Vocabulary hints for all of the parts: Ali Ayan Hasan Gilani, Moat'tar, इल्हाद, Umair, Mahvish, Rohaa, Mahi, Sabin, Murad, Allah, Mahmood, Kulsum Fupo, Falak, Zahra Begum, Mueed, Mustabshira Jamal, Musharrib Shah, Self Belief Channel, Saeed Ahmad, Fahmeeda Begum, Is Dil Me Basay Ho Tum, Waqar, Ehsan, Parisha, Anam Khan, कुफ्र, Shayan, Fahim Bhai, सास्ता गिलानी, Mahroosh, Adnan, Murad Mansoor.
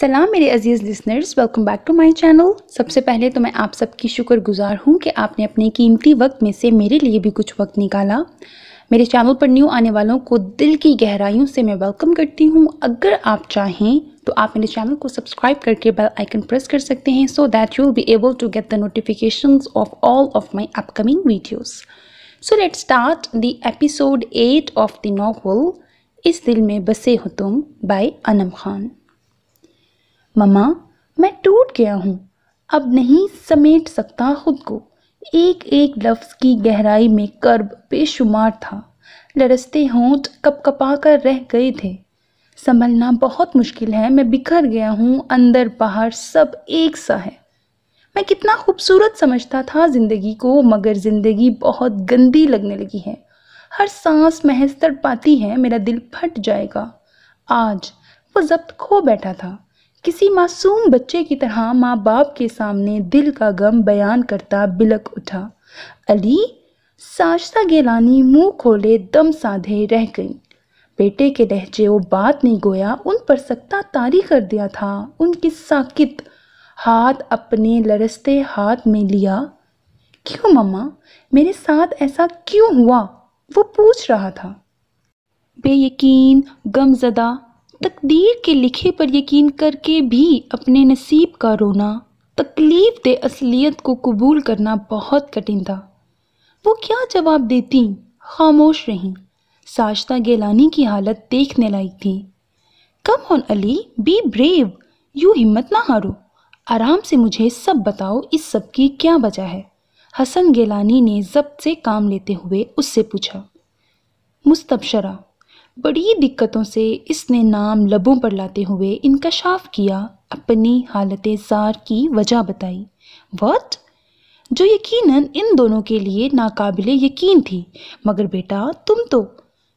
सलाम मेरे अजीज़ listeners, welcome back to my channel. सबसे पहले तो मैं आप सबकी शुक्रगुजार हूं कि आपने अपने कीमती वक्त में से मेरे लिए भी कुछ वक्त निकाला। मेरे चैनल पर न्यू आने वालों को दिल की गहराइयों से मैं वेलकम करती हूं। अगर आप चाहें तो आप मेरे चैनल को सब्सक्राइब करके बेल आइकन प्रेस कर सकते हैं so that you will be able to get the notifications of all of my upcoming videos. So let's start the episode 8 of the novel इस दिल में बसे हो तुम बाय अनम खान। ममा, मैं टूट गया हूँ, अब नहीं समेट सकता खुद को। एक एक लफ्ज़ की गहराई में कर्ब बेशुमार था। लरसते होंठ कपकपा कर रह गए थे। संभलना बहुत मुश्किल है, मैं बिखर गया हूँ, अंदर बाहर सब एक सा है। मैं कितना खूबसूरत समझता था ज़िंदगी को, मगर ज़िंदगी बहुत गंदी लगने लगी है। हर सांस महज तड़पाती है, मेरा दिल फट जाएगा। आज वो ज़ब्त खो बैठा था। किसी मासूम बच्चे की तरह माँ बाप के सामने दिल का गम बयान करता बिलक उठा। अली, सास्ता गिलानी मुंह खोले दम साधे रह गई। बेटे के लहजे वो बात ने गोया उन पर सकता तारी कर दिया था। उनकी साकित हाथ अपने लरसते हाथ में लिया। क्यों मम्मा, मेरे साथ ऐसा क्यों हुआ, वो पूछ रहा था। बेयकीन गमजदा तकदीर के लिखे पर यकीन करके भी अपने नसीब का रोना, तकलीफ दे असलियत को कबूल करना बहुत कठिन था। वो क्या जवाब देती, खामोश रहीं। सास्ता गिलानी की हालत देखने लायक थी। Come on Ali, be brave, यूँ हिम्मत ना हारो, आराम से मुझे सब बताओ, इस सब की क्या वजह है। हसन गिलानी ने ज़ब्त से काम लेते हुए उससे पूछा। मुस्तबशरा, बड़ी दिक्कतों से इसने नाम लबों पर लाते हुए इंकशाफ किया, अपनी हालत ज़ार की वजह बताई। व्हाट, जो यकीनन इन दोनों के लिए नाकाबिले यकीन थी। मगर बेटा तुम तो,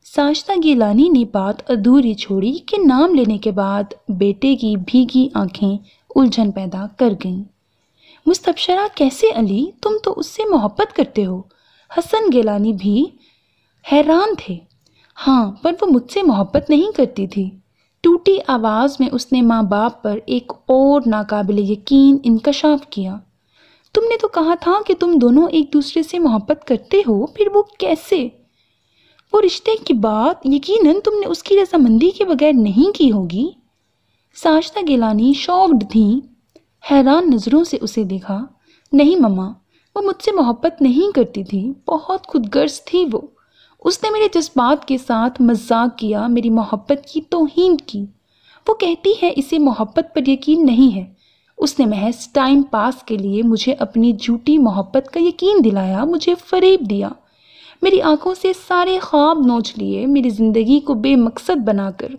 सास्ता गिलानी ने बात अधूरी छोड़ी कि नाम लेने के बाद बेटे की भीगी आंखें उलझन पैदा कर गईं। मुस्तबशरा, कैसे अली, तुम तो उससे मोहब्बत करते हो। हसन गिलानी भी हैरान थे। हाँ, पर वो मुझसे मोहब्बत नहीं करती थी। टूटी आवाज़ में उसने माँ बाप पर एक और नाकाबिले यकीन इंकशाफ किया। तुमने तो कहा था कि तुम दोनों एक दूसरे से मोहब्बत करते हो, फिर वो कैसे? वो रिश्ते की बात यकीनन तुमने उसकी रजामंदी के बगैर नहीं की होगी। सास्ता गिलानी शॉक्ड थी, हैरान नज़रों से उसे देखा। नहीं मम्मा, वो मुझसे मोहब्बत नहीं करती थी, बहुत खुदगर्ज थी वो। उसने मेरे जज्बात के साथ मजाक किया, मेरी मोहब्बत की तौहीन की। वो कहती है इसे मोहब्बत पर यकीन नहीं है। उसने महज टाइम पास के लिए मुझे अपनी झूठी मोहब्बत का यकीन दिलाया, मुझे फरेब दिया। मेरी आंखों से सारे ख्वाब नोच लिए, मेरी ज़िंदगी को बेमकसद बनाकर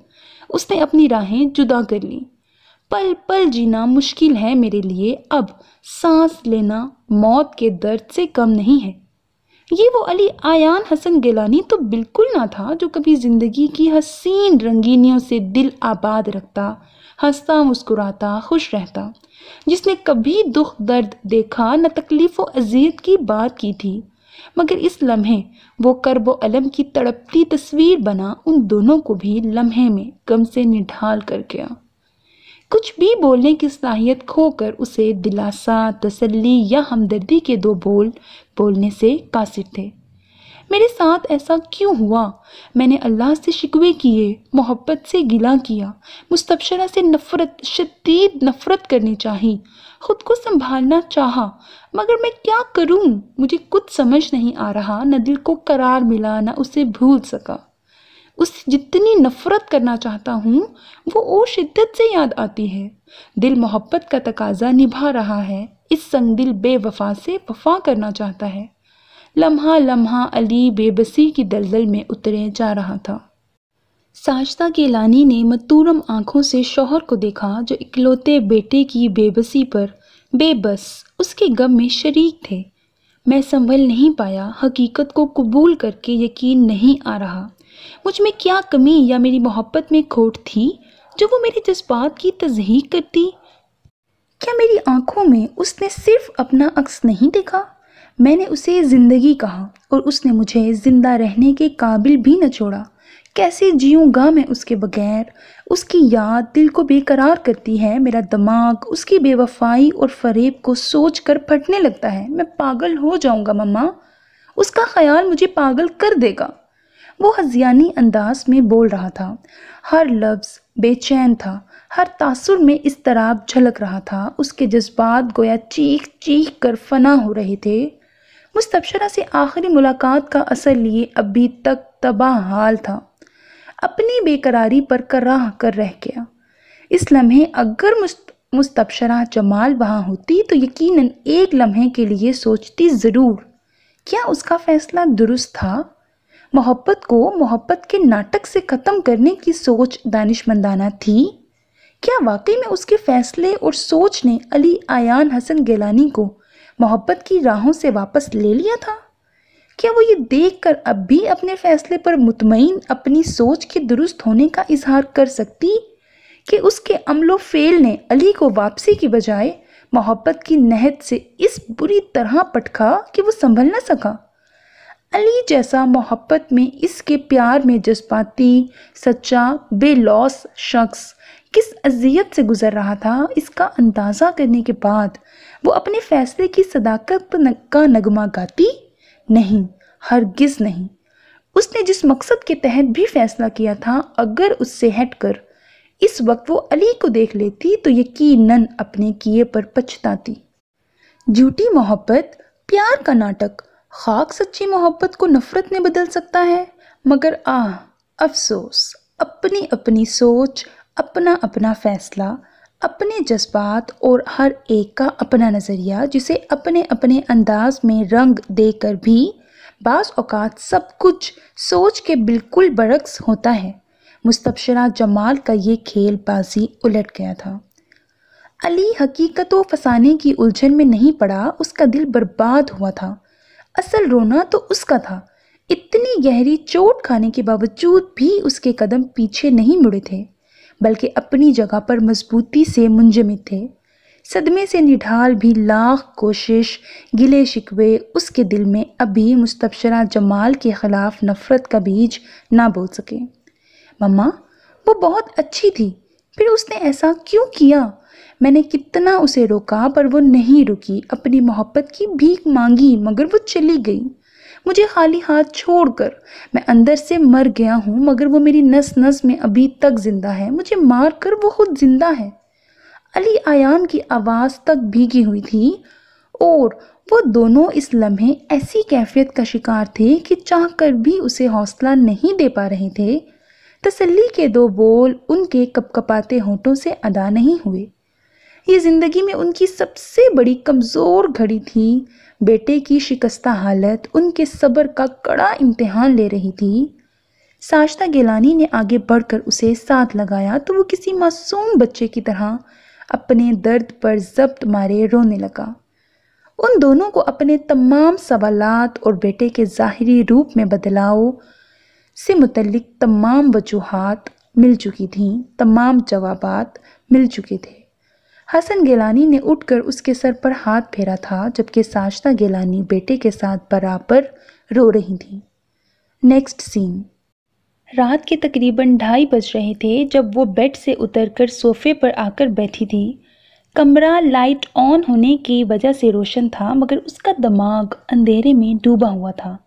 उसने अपनी राहें जुदा कर लीं। पल पल जीना मुश्किल है मेरे लिए, अब सांस लेना मौत के दर्द से कम नहीं है। ये वो अली आयान हसन गिलानी तो बिल्कुल ना था जो कभी ज़िंदगी की हसीन रंगीनियों से दिल आबाद रखता, हंसता मुस्कुराता खुश रहता, जिसने कभी दुख दर्द देखा न तकलीफ़ व अजियत की बात की थी। मगर इस लम्हे वो कर्ब व अलम की तड़पती तस्वीर बना उन दोनों को भी लम्हे में गम से निढाल कर गया। कुछ भी बोलने की सलाहियत खोकर उसे दिलासा, तसल्ली या हमदर्दी के दो बोल बोलने से कासिर थे। मेरे साथ ऐसा क्यों हुआ, मैंने अल्लाह से शिकवे किए, मोहब्बत से गिला किया, मुस्तबशरा से नफ़रत, शदीद नफ़रत करनी चाही, ख़ुद को संभालना चाहा, मगर मैं क्या करूं, मुझे कुछ समझ नहीं आ रहा। न दिल को करार मिला, न उसे भूल सका। उससे जितनी नफ़रत करना चाहता हूँ वो और शिद्दत से याद आती है। दिल मोहब्बत का तकाजा निभा रहा है, इस संग दिल बेवफा से वफा करना चाहता है। लम्हा लम्हा अली बेबसी की दलदल में उतरे जा रहा था। सास्ता गिलानी ने मतूरम आँखों से शौहर को देखा, जो इकलौते बेटे की बेबसी पर बेबस उसके गम में शरीक थे। मैं संभल नहीं पाया, हकीकत को कबूल करके यकीन नहीं आ रहा। मुझ में क्या कमी या मेरी मोहब्बत में खोट थी जो वो मेरे जज्बात की तजहीक करती? क्या मेरी आंखों में उसने सिर्फ अपना अक्स नहीं देखा? मैंने उसे ज़िंदगी कहा और उसने मुझे ज़िंदा रहने के काबिल भी न छोड़ा। कैसे जीऊँगा मैं उसके बगैर। उसकी याद दिल को बेकरार करती है, मेरा दिमाग उसकी बेवफाई और फरेब को सोच कर फटने लगता है। मैं पागल हो जाऊँगा मम्मा, उसका ख्याल मुझे पागल कर देगा। वो हज़ियानी अंदाज में बोल रहा था, हर लफ्ज़ बेचैन था, हर तासुर में इस तरह झलक रहा था। उसके जज्बात गोया चीख चीख कर फना हो रहे थे। मुस्तबशरा से आखिरी मुलाकात का असर लिए अभी तक तबाह हाल था, अपनी बेकरारी पर कराह कर रह गया। इस लम्हे अगर मुस्तबशरा जमाल वहाँ होती तो यकीनन एक लम्हे के लिए सोचती ज़रूर, क्या उसका फ़ैसला दुरुस्त था। मोहब्बत को मोहब्बत के नाटक से ख़त्म करने की सोच दानिशमंदाना थी। क्या वाकई में उसके फ़ैसले और सोच ने अली आयान हसन गिलानी को मोहब्बत की राहों से वापस ले लिया था? क्या वो ये देखकर अब भी अपने फ़ैसले पर मुतमईन, अपनी सोच के दुरुस्त होने का इजहार कर सकती कि उसके अमलो फ़ेल ने अली को वापसी की बजाय मोहब्बत की नहत से इस बुरी तरह पटका कि वो संभल ना सका। अली जैसा मोहब्बत में, इसके प्यार में जज्बाती, सच्चा, बेलौस शख्स किस अजियत से गुज़र रहा था, इसका अंदाज़ा करने के बाद वो अपने फ़ैसले की सदाकत का नगमा गाती? नहीं, हरगिज़ नहीं। उसने जिस मकसद के तहत भी फ़ैसला किया था, अगर उससे हटकर इस वक्त वो अली को देख लेती तो यकीनन अपने किए पर पछताती। झूठी मोहब्बत, प्यार का नाटक, खाक सच्ची मोहब्बत को नफ़रत ने बदल सकता है, मगर आह अफसोस, अपनी अपनी सोच, अपना अपना फ़ैसला, अपने जज्बात और हर एक का अपना नज़रिया, जिसे अपने अपने अंदाज में रंग देकर भी बाज़ औक़ात सब कुछ सोच के बिल्कुल बरक्स होता है। मुस्तबशरा जमाल का ये खेल बाजी उलट गया था। अली हकीकतों फसाने की उलझन में नहीं पड़ा, उसका दिल बर्बाद हुआ था। असल रोना तो उसका था, इतनी गहरी चोट खाने के बावजूद भी उसके कदम पीछे नहीं मुड़े थे, बल्कि अपनी जगह पर मजबूती से मुंजमद थे। सदमे से निढाल भी लाख कोशिश, गिले शिकवे, उसके दिल में अभी मुस्तबशरा जमाल के ख़िलाफ़ नफ़रत का बीज ना बोल सके। मम्मा, वो बहुत अच्छी थी, फिर उसने ऐसा क्यों किया? मैंने कितना उसे रोका पर वो नहीं रुकी, अपनी मोहब्बत की भीख मांगी मगर वो चली गई, मुझे खाली हाथ छोड़कर। मैं अंदर से मर गया हूँ मगर वो मेरी नस नस में अभी तक ज़िंदा है, मुझे मार कर वो खुद ज़िंदा है। अली आयान की आवाज़ तक भीगी हुई थी और वो दोनों इस लम्हे ऐसी कैफियत का शिकार थे कि चाह कर भी उसे हौसला नहीं दे पा रहे थे। तसल्ली के दो बोल उनके कपकपाते होंठों से अदा नहीं हुए। ये ज़िंदगी में उनकी सबसे बड़ी कमज़ोर घड़ी थी। बेटे की शिकस्ता हालत उनके सब्र का कड़ा इम्तिहान ले रही थी। सास्ता गिलानी ने आगे बढ़कर उसे साथ लगाया तो वो किसी मासूम बच्चे की तरह अपने दर्द पर जब्त मारे रोने लगा। उन दोनों को अपने तमाम सवालात और बेटे के ज़ाहरी रूप में बदलाव से मुतल्लिक तमाम वजूहात मिल चुकी थीं, तमाम जवाबात मिल चुके थे। हसन गिलानी ने उठकर उसके सर पर हाथ फेरा था, जबकि सास्ता गिलानी बेटे के साथ बराबर रो रही थी। Next scene. रात के तकरीबन 2:30 बज रहे थे जब वो बेड से उतरकर सोफ़े पर आकर बैठी थी। कमरा लाइट ऑन होने की वजह से रोशन था मगर उसका दिमाग अंधेरे में डूबा हुआ था।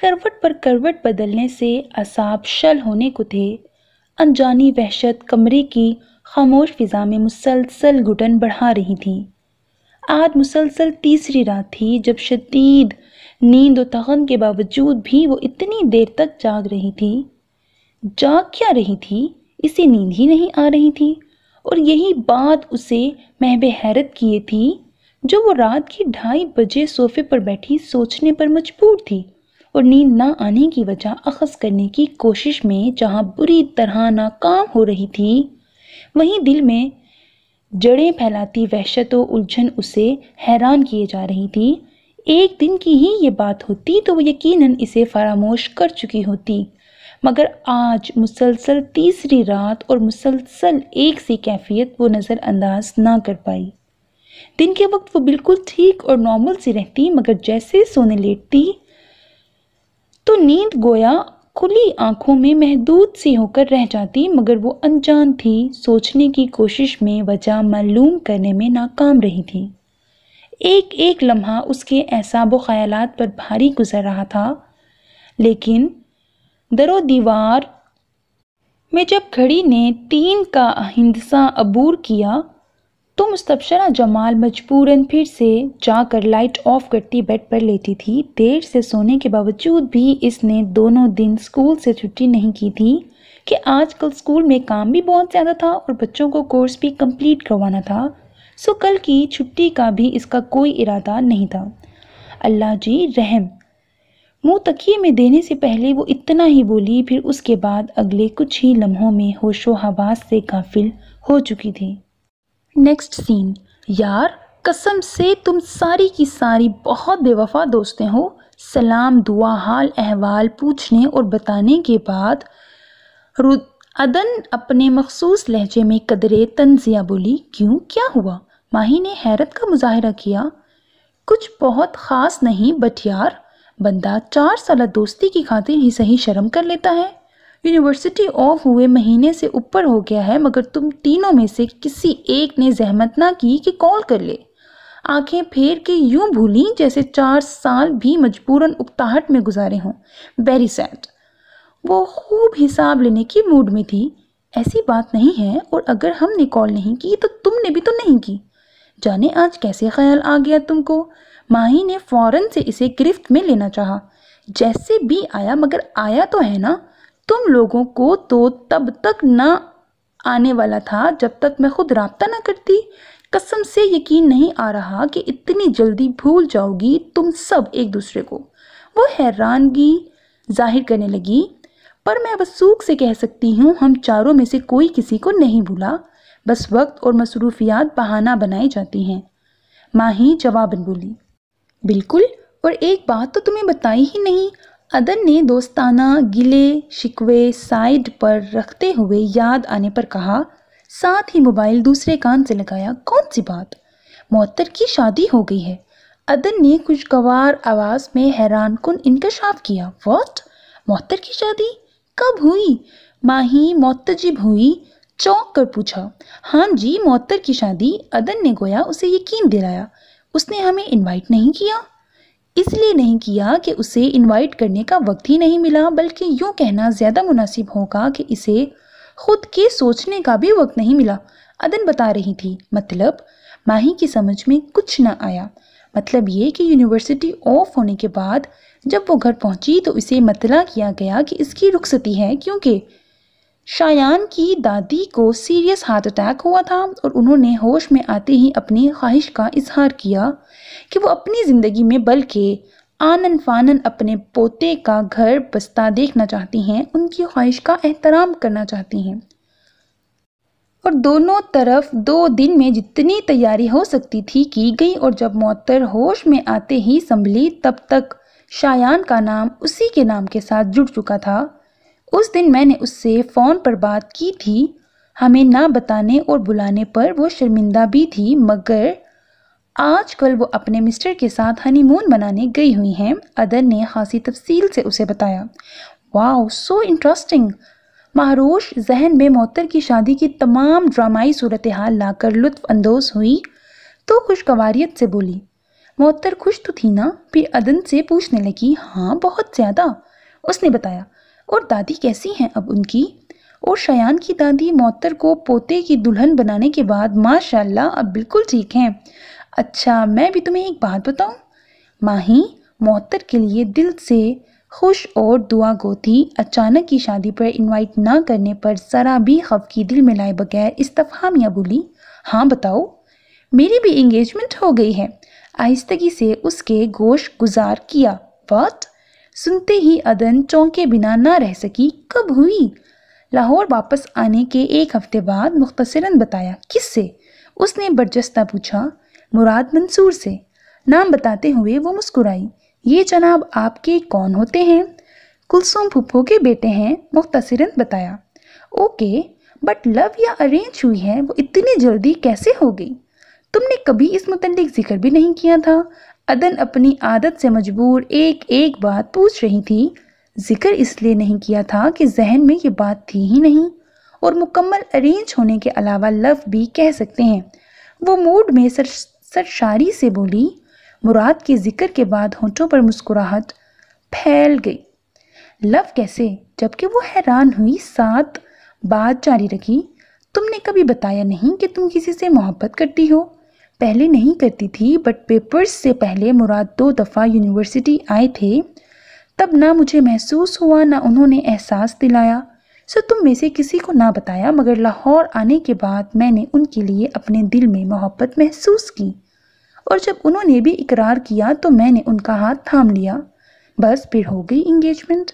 करवट पर करवट बदलने से असाब शल होने को थे। अनजानी वहशत कमरे की खामोश फ़िज़ा में मुसलसल घुटन बढ़ा रही थी। आज मुसलसल तीसरी रात थी जब शदीद नींद और थकान के बावजूद भी वो इतनी देर तक जाग रही थी। जाग क्या रही थी, इसे नींद ही नहीं आ रही थी और यही बात उसे महबे हैरत किए थी जो वो रात की 2:30 बजे सोफ़े पर बैठी सोचने पर मजबूर थी और नींद ना आने की वजह अखज़ करने की कोशिश में जहाँ बुरी तरह नाकाम हो रही थी, वहीं दिल में जड़ें फैलाती वहशत और उलझन उसे हैरान किए जा रही थी। एक दिन की ही ये बात होती तो वो यकीनन इसे फरामोश कर चुकी होती, मगर आज मुसलसल तीसरी रात और मुसलसल एक सी कैफियत वो नज़रअंदाज ना कर पाई। दिन के वक्त वो बिल्कुल ठीक और नॉर्मल सी रहती, मगर जैसे सोने लेटती तो नींद गोया खुली आंखों में महदूद सी होकर रह जाती, मगर वो अनजान थी, सोचने की कोशिश में वजह मालूम करने में नाकाम रही थी। एक एक लम्हा उसके एहसाबो ख्यालात पर भारी गुजर रहा था, लेकिन दरो दीवार में जब घड़ी ने 3 का हिंदसा अबूर किया तो मुस्तबशरा जमाल मजबूरन फिर से जाकर लाइट ऑफ करती बेड पर लेटी थी। देर से सोने के बावजूद भी इसने दोनों दिन स्कूल से छुट्टी नहीं की थी कि आजकल स्कूल में काम भी बहुत ज़्यादा था और बच्चों को कोर्स भी कंप्लीट करवाना था, सो कल की छुट्टी का भी इसका कोई इरादा नहीं था। अल्लाह जी रहम, मुँह तकिए में देने से पहले वो इतना ही बोली, फिर उसके बाद अगले कुछ ही लम्हों में होशो हवास से गाफिल हो चुकी थी। Next scene. यार कसम से तुम सारी की सारी बहुत बेवफा दोस्तें हो। सलाम, दुआ, हाल अहवाल पूछने और बताने के बाद अदन अपने मखसूस लहजे में कदरे तंजिया बोली। क्यों, क्या हुआ? माही ने हैरत का मुजाहिरा किया। कुछ बहुत ख़ास नहीं, बट यार बंदा 4 साल दोस्ती की खातिर ही सही शर्म कर लेता है। यूनिवर्सिटी ऑफ हुए महीने से ऊपर हो गया है, मगर तुम तीनों में से किसी एक ने जहमत ना की कि कॉल कर ले। आंखें फेर के यूं भूली जैसे 4 साल भी मजबूरन उकताहट में गुजारे हों। Very sad. वो खूब हिसाब लेने की मूड में थी। ऐसी बात नहीं है, और अगर हमने कॉल नहीं की तो तुमने भी तो नहीं की। जाने आज कैसे ख्याल आ गया तुमको। माही ने फ़ौरन से इसे गिरफ्त में लेना चाहा। जैसे भी आया, मगर आया तो है ना। तुम लोगों को तो तब तक ना आने वाला था जब तक मैं खुद राब्ता ना करती। कसम से यकीन नहीं आ रहा कि इतनी जल्दी भूल जाओगी तुम सब एक दूसरे को। वो हैरानगी जाहिर करने लगी। पर मैं बसूख से कह सकती हूँ हम चारों में से कोई किसी को नहीं भूला, बस वक्त और मसरूफियात बहाना बनाई जाती हैं। माही जवाबन बोली। बिल्कुल, और एक बात तो तुम्हें बताई ही नहीं। अदन ने दोस्ताना गिले शिकवे साइड पर रखते हुए याद आने पर कहा, साथ ही मोबाइल दूसरे कान से लगाया। कौन सी बात? मोअत्तर की शादी हो गई है। अदन ने खुशगवार आवाज़ में हैरानकुन इंकशाफ किया। व्हाट? मोअत्तर की शादी कब हुई? माही मोतजिब हुई, चौंक कर पूछा। हाँ जी, मोअत्तर की शादी। अदन ने गोया उसे यकीन दिलाया। उसने हमें इन्वाइट नहीं किया। इसलिए नहीं किया कि उसे इनवाइट करने का वक्त ही नहीं मिला, बल्कि यूँ कहना ज़्यादा मुनासिब होगा कि इसे खुद के सोचने का भी वक्त नहीं मिला, अदन बता रही थी। मतलब? माही की समझ में कुछ ना आया। मतलब ये कि यूनिवर्सिटी ऑफ होने के बाद जब वो घर पहुंची तो इसे मतला किया गया कि इसकी रुखसती है, क्योंकि शायान की दादी को सीरियस हार्ट अटैक हुआ था और उन्होंने होश में आते ही अपनी ख्वाहिश का इजहार किया कि वो अपनी ज़िंदगी में बल्कि आनन फानन अपने पोते का घर बसता देखना चाहती हैं, उनकी ख्वाहिश का एहतराम करना चाहती हैं। और दोनों तरफ 2 दिन में जितनी तैयारी हो सकती थी की गई, और जब मोअत्तर होश में आते ही संभली तब तक शायान का नाम उसी के नाम के साथ जुड़ चुका था। उस दिन मैंने उससे फ़ोन पर बात की थी। हमें ना बताने और बुलाने पर वो शर्मिंदा भी थी, मगर आजकल वो अपने मिस्टर के साथ हनीमून मनाने गई हुई हैं, अदन ने खासी तफसील से उसे बताया। Wow, so interesting. महरूश जहन में मोअत्तर की शादी की तमाम ड्रामाई सूरत हाल लाकर लुत्फ़अंदोज़ हुई तो खुशगवारियत से बोली, मोअत्तर खुश तो थी ना? फिर अदन से पूछने लगी। हाँ, बहुत ज़्यादा, उसने बताया। और दादी कैसी हैं अब उनकी? और शायान की दादी मोअत्तर को पोते की दुल्हन बनाने के बाद माशाल्लाह अब बिल्कुल ठीक हैं। अच्छा, मैं भी तुम्हें एक बात बताऊं? माही मोअत्तर के लिए दिल से खुश और दुआगो थी। अचानक की शादी पर इनवाइट ना करने पर ज़रा भी खफकी दिल में लाए बगैर इस्तफहामिया बोली। हाँ बताओ, मेरी भी इंगेजमेंट हो गई है, आहिस्तगी से उसके गोश गुजार किया। वट? सुनते ही अदन चौंके बिना ना रह सकी। कब हुई? लाहौर वापस आने के 1 हफ्ते बाद, मुख्तसरन बताया। किससे? उसने बर्जस्ता पूछा। मुराद मंसूर से, नाम बताते हुए वो मुस्कुराई। ये जनाब आपके कौन होते हैं? कुलसुम फुप्पो के बेटे हैं, मुख्तसरन बताया। ओके, बट लव या अरेंज हुई है? वो इतनी जल्दी कैसे हो गई? तुमने कभी इस मुतल्लिक जिक्र भी नहीं किया था। अदन अपनी आदत से मजबूर एक एक बात पूछ रही थी। जिक्र इसलिए नहीं किया था कि जहन में ये बात थी ही नहीं और मुकम्मल अरेंज होने के अलावा लफ्ज़ भी कह सकते हैं। वो मूड में सरशारी से बोली। मुराद के जिक्र के बाद होंठों पर मुस्कुराहट फैल गई। लव कैसे, जबकि वो हैरान हुई। साथ बात जारी रखी। तुमने कभी बताया नहीं कि तुम किसी से मोहब्बत करती हो। पहले नहीं करती थी, बट पेपर्स से पहले मुराद 2 दफ़ा यूनिवर्सिटी आए थे, तब ना मुझे महसूस हुआ ना उन्होंने एहसास दिलाया। सो तुम में से किसी को ना बताया, मगर लाहौर आने के बाद मैंने उनके लिए अपने दिल में मोहब्बत महसूस की और जब उन्होंने भी इकरार किया तो मैंने उनका हाथ थाम लिया। बस फिर हो गई इंगेजमेंट।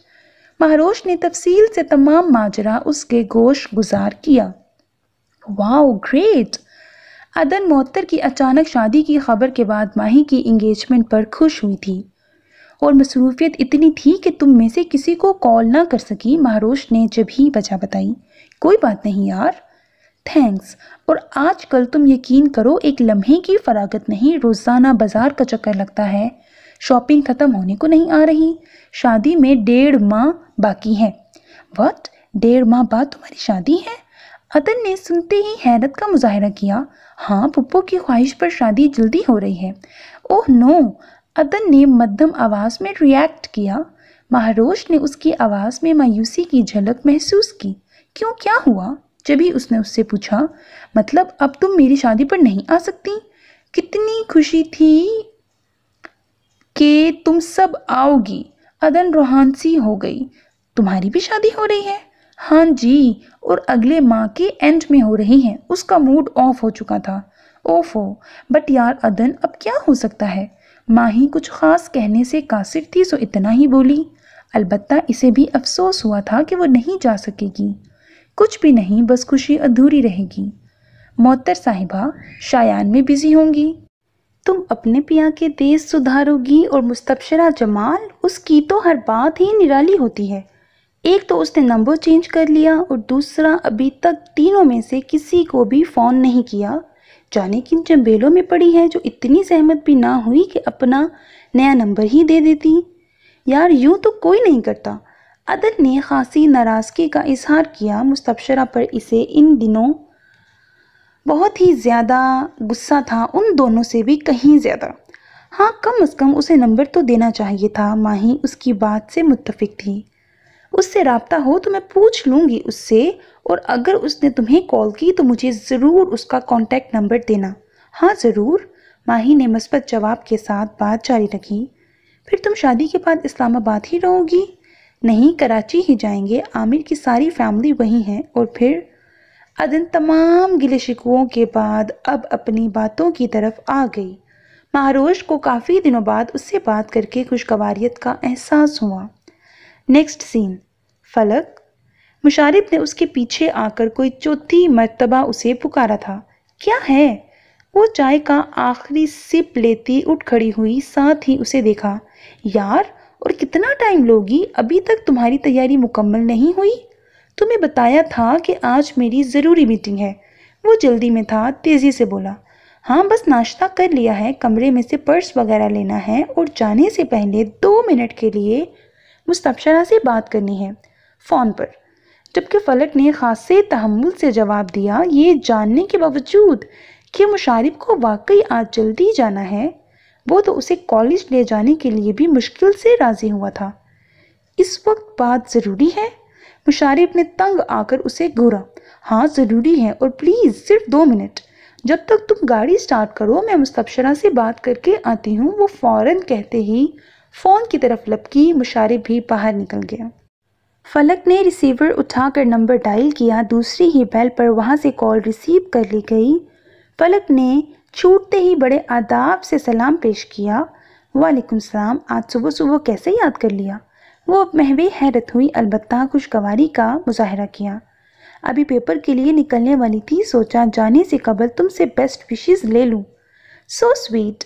महरूश ने तफसील से तमाम माजरा उसके गोश गुजार किया। Wow great. अदन मोहतर की अचानक शादी की खबर के बाद माही की इंगेजमेंट पर खुश हुई थी और मसरूफियत इतनी थी कि तुम में से किसी को कॉल ना कर सकी। महरूश ने जब ही वजह बताई। कोई बात नहीं यार, थैंक्स। और आजकल तुम यकीन करो एक लम्हे की फरागत नहीं, रोज़ाना बाजार का चक्कर लगता है। शॉपिंग ख़त्म होने को नहीं आ रही। शादी में 1.5 माह बाकी है। वट, 1.5 माह बाद तुम्हारी शादी है? अदन ने सुनते ही हैरत का मुजाहरा किया। हाँ, पुप्पो की ख्वाहिश पर शादी जल्दी हो रही है। ओह नो, अदन ने मध्यम आवाज़ में रिएक्ट किया। महरूश ने उसकी आवाज़ में मायूसी की झलक महसूस की। क्यों, क्या हुआ? जभी उसने उससे पूछा। मतलब अब तुम मेरी शादी पर नहीं आ सकती? कितनी खुशी थी कि तुम सब आओगी। अदन रोहानसी हो गई। तुम्हारी भी शादी हो रही है? हाँ जी, और अगले माह के एंड में हो रही है। उसका मूड ऑफ हो चुका था। ओफो, बट यार अदन अब क्या हो सकता है? माही कुछ ख़ास कहने से कासिर थी, सो इतना ही बोली। अलबत्ता इसे भी अफसोस हुआ था कि वो नहीं जा सकेगी। कुछ भी नहीं, बस खुशी अधूरी रहेगी। मोहतर साहिबा शायान में बिजी होंगी। तुम अपने पिया के देश सुधारोगी और मुस्तबशिरा जमाल, उसकी तो हर बात ही निराली होती है। एक तो उसने नंबर चेंज कर लिया और दूसरा अभी तक तीनों में से किसी को भी फ़ोन नहीं किया। जाने किन चंबेलों में पड़ी है जो इतनी सहमत भी ना हुई कि अपना नया नंबर ही दे देती। यार यूँ तो कोई नहीं करता। अदन ने खासी नाराज़गी का इजहार किया। मुस्तबशिरा पर इसे इन दिनों बहुत ही ज़्यादा गुस्सा था, उन दोनों से भी कहीं ज़्यादा। हाँ, कम अज़ कम उसे नंबर तो देना चाहिए था। माही उसकी बात से मुत्तफिक थी। उससे रब्ता हो तो मैं पूछ लूँगी उससे, और अगर उसने तुम्हें कॉल की तो मुझे ज़रूर उसका कॉन्टैक्ट नंबर देना। हाँ ज़रूर, माही ने मस्बत जवाब के साथ बात जारी रखी। फिर तुम शादी के बाद इस्लामाबाद ही रहोगी? नहीं, कराची ही जाएंगे। आमिर की सारी फैमिली वहीं है। और फिर अदन तमाम गिले शिकवों के बाद अब अपनी बातों की तरफ आ गई। महरूश को काफ़ी दिनों बाद उससे बात करके खुशगवारियत का एहसास हुआ। नेक्स्ट सीन फलक। मुशारिब ने उसके पीछे आकर कोई चौथी मर्तबा उसे पुकारा था। क्या है? वो चाय का आखिरी सिप लेती उठ खड़ी हुई। साथ ही उसे देखा। यार और कितना टाइम लोगी? अभी तक तुम्हारी तैयारी मुकम्मल नहीं हुई। तुम्हें बताया था कि आज मेरी ज़रूरी मीटिंग है। वो जल्दी में था, तेज़ी से बोला। हाँ बस नाश्ता कर लिया है, कमरे में से पर्स वगैरह लेना है और जाने से पहले 2 मिनट के लिए मुस्तबशिरा से बात करनी है फ़ोन पर। जबकि फलक ने खासे तहम्मुल से जवाब दिया, ये जानने के बावजूद कि मुशारिब को वाकई आज जल्दी जाना है। वो तो उसे कॉलेज ले जाने के लिए भी मुश्किल से राज़ी हुआ था। इस वक्त बात ज़रूरी है? मुशारिब ने तंग आकर उसे घूरा। हाँ ज़रूरी है, और प्लीज़ सिर्फ 2 मिनट। जब तक तुम गाड़ी स्टार्ट करो मैं मुस्तबशिरा से बात करके आती हूँ। वो फ़ौरन कहते ही फ़ोन की तरफ लपकी। मुशारिब भी बाहर निकल गया। फलक ने रिसीवर उठाकर नंबर डायल किया। दूसरी ही बेल पर वहाँ से कॉल रिसीव कर ली गई। फलक ने छूटते ही बड़े आदाब से सलाम पेश किया। वालेकुम सलाम, आज सुबह सुबह कैसे याद कर लिया? वो महवे हैरत हुई, अलबत्ता खुशगवारी का मुजाहरा किया। अभी पेपर के लिए निकलने वाली थी, सोचा जाने से कबल तुमसे बेस्ट विशेज़ ले लूँ। So sweet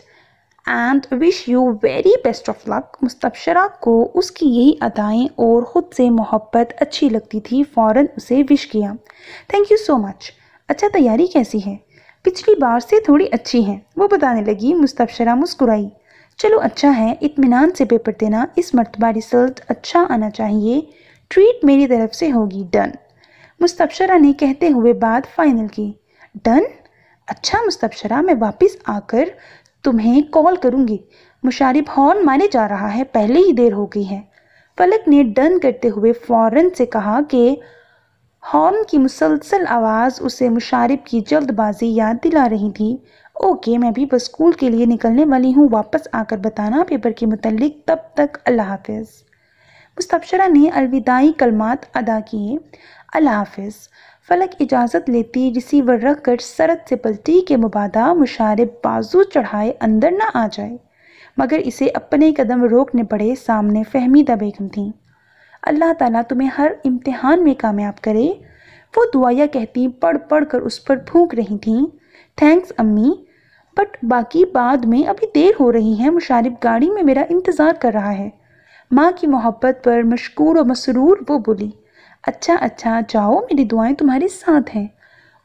and wish you very best of luck. मुस्तबशिरा को उसकी यही अदाएँ और ख़ुद से मोहब्बत अच्छी लगती थी। फ़ौरन उसे विश किया। Thank you so much. अच्छा तैयारी कैसी है? पिछली बार से थोड़ी अच्छी है, वो बताने लगी। मुस्तबशिरा मुस्कुराई। चलो अच्छा है, इत्मीनान से पेपर देना, इस मरतबा रिजल्ट अच्छा आना चाहिए, ट्रीट मेरी तरफ से होगी, डन। मुस्तबशरा ने कहते हुए बात फाइनल की। डन? अच्छा मुस्तबशरा, मैं वापस आकर तुम्हें कॉल करूँगी, मुशारिब हॉर्न मारे जा रहा है, पहले ही देर हो गई है। फलक ने डन करते हुए फ़ौरन से कहा कि हॉर्न की मुसलसल आवाज़ उसे मुशारिब की जल्दबाजी याद दिला रही थी। ओके, मैं भी बस स्कूल के लिए निकलने वाली हूँ, वापस आकर बताना पेपर के मुतल्लिक, तब तक अल्लाह हाफिज़। मुस्तबशरा ने अलविदाई कलमात अदा किए। अल्लाह हाफिज़। फलक इजाज़त लेती रिसीवर रख कर सरत से पलटी के मुबादा मुशारिब बाजू चढ़ाए अंदर ना आ जाए, मगर इसे अपने कदम रोकने पड़े। सामने फ़हमीदा बेगम थीं। अल्लाह ताला तुम्हें हर इम्तिहान में कामयाब करे, वो दुआया कहती पढ़ पढ़ कर उस पर भूख रही थीं। थैंक्स अम्मी, बट बाकी बाद में, अभी देर हो रही है, मुशारिब गाड़ी में मेरा इंतज़ार कर रहा है। माँ की मोहब्बत पर मशकूर और मसरूर वो बोली। अच्छा, जाओ, मेरी दुआएं तुम्हारे साथ हैं।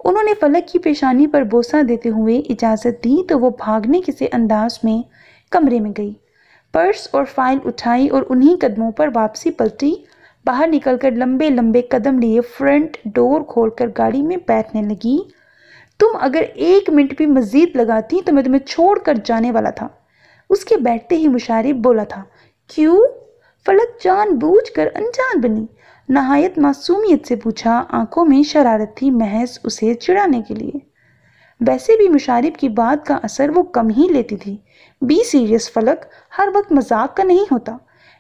उन्होंने फलक की पेशानी पर बोसा देते हुए इजाज़त दी तो वो भागने किसी अंदाज में कमरे में गई, पर्स और फाइल उठाई और उन्हीं कदमों पर वापसी पलटी। बाहर निकलकर लंबे लंबे कदम लिए फ्रंट डोर खोलकर गाड़ी में बैठने लगी। तुम अगर 1 मिनट भी मज़ीद लगाती तो मैं तुम्हें छोड़ कर जाने वाला था। उसके बैठते ही मुशारिब बोला था। क्यों? फलक जानबूझकर अनजान बनी, नहायत मासूमियत से पूछा। आंखों में शरारत थी, महज उसे चिढ़ाने के लिए। वैसे भी मुशारिब की बात का असर वो कम ही लेती थी। बी सीरियस फलक, हर वक्त मजाक का नहीं होता।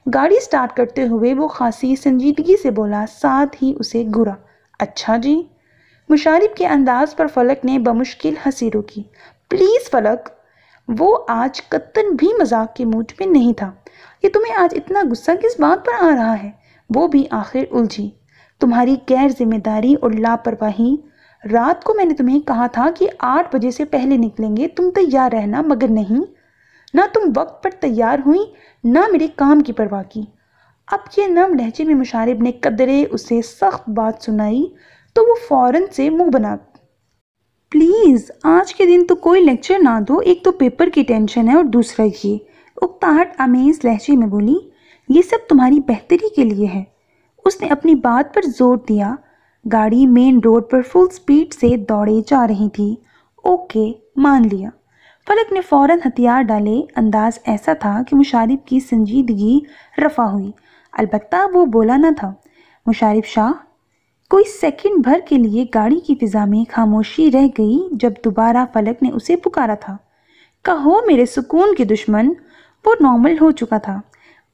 गाड़ी स्टार्ट करते हुए वो खासी संजीदगी से बोला, साथ ही उसे घुरा। अच्छा जी। मुशारिब के अंदाज पर फलक ने बमुश्किल हंसी रोकी। प्लीज़ फलक, वो आज कतन भी मजाक के मूड में नहीं था। ये तुम्हें आज इतना गुस्सा किस बात पर आ रहा है? वो भी आखिर उलझी। तुम्हारी गैर जिम्मेदारी और लापरवाही। रात को मैंने तुम्हें कहा था कि 8 बजे से पहले निकलेंगे, तुम तैयार रहना, मगर नहीं। ना तुम वक्त पर तैयार हुई, ना मेरे काम की परवाह की। अब के नम लहजे में मुशारिब ने कदरे उसे सख्त बात सुनाई तो वो फ़ौरन से मुंह बना। प्लीज़ आज के दिन तो कोई लेक्चर ना दो, एक तो पेपर की टेंशन है और दूसरा ये। उकताहट आमेज़ लहजे में बोली। ये सब तुम्हारी बेहतरी के लिए है। उसने अपनी बात पर जोर दिया। गाड़ी मेन रोड पर फुल स्पीड से दौड़े जा रही थी। ओके, मान लिया। फलक ने फ़ौरन हथियार डाले। अंदाज़ ऐसा था कि मुशारिब की संजीदगी रफ़ा हुई, अलबत्ता वो बोला ना था। मुशारिब शाह, कोई सेकंड भर के लिए गाड़ी की फिजा में खामोशी रह गई जब दोबारा फलक ने उसे पुकारा था। कहो मेरे सुकून के दुश्मन। वो नॉर्मल हो चुका था।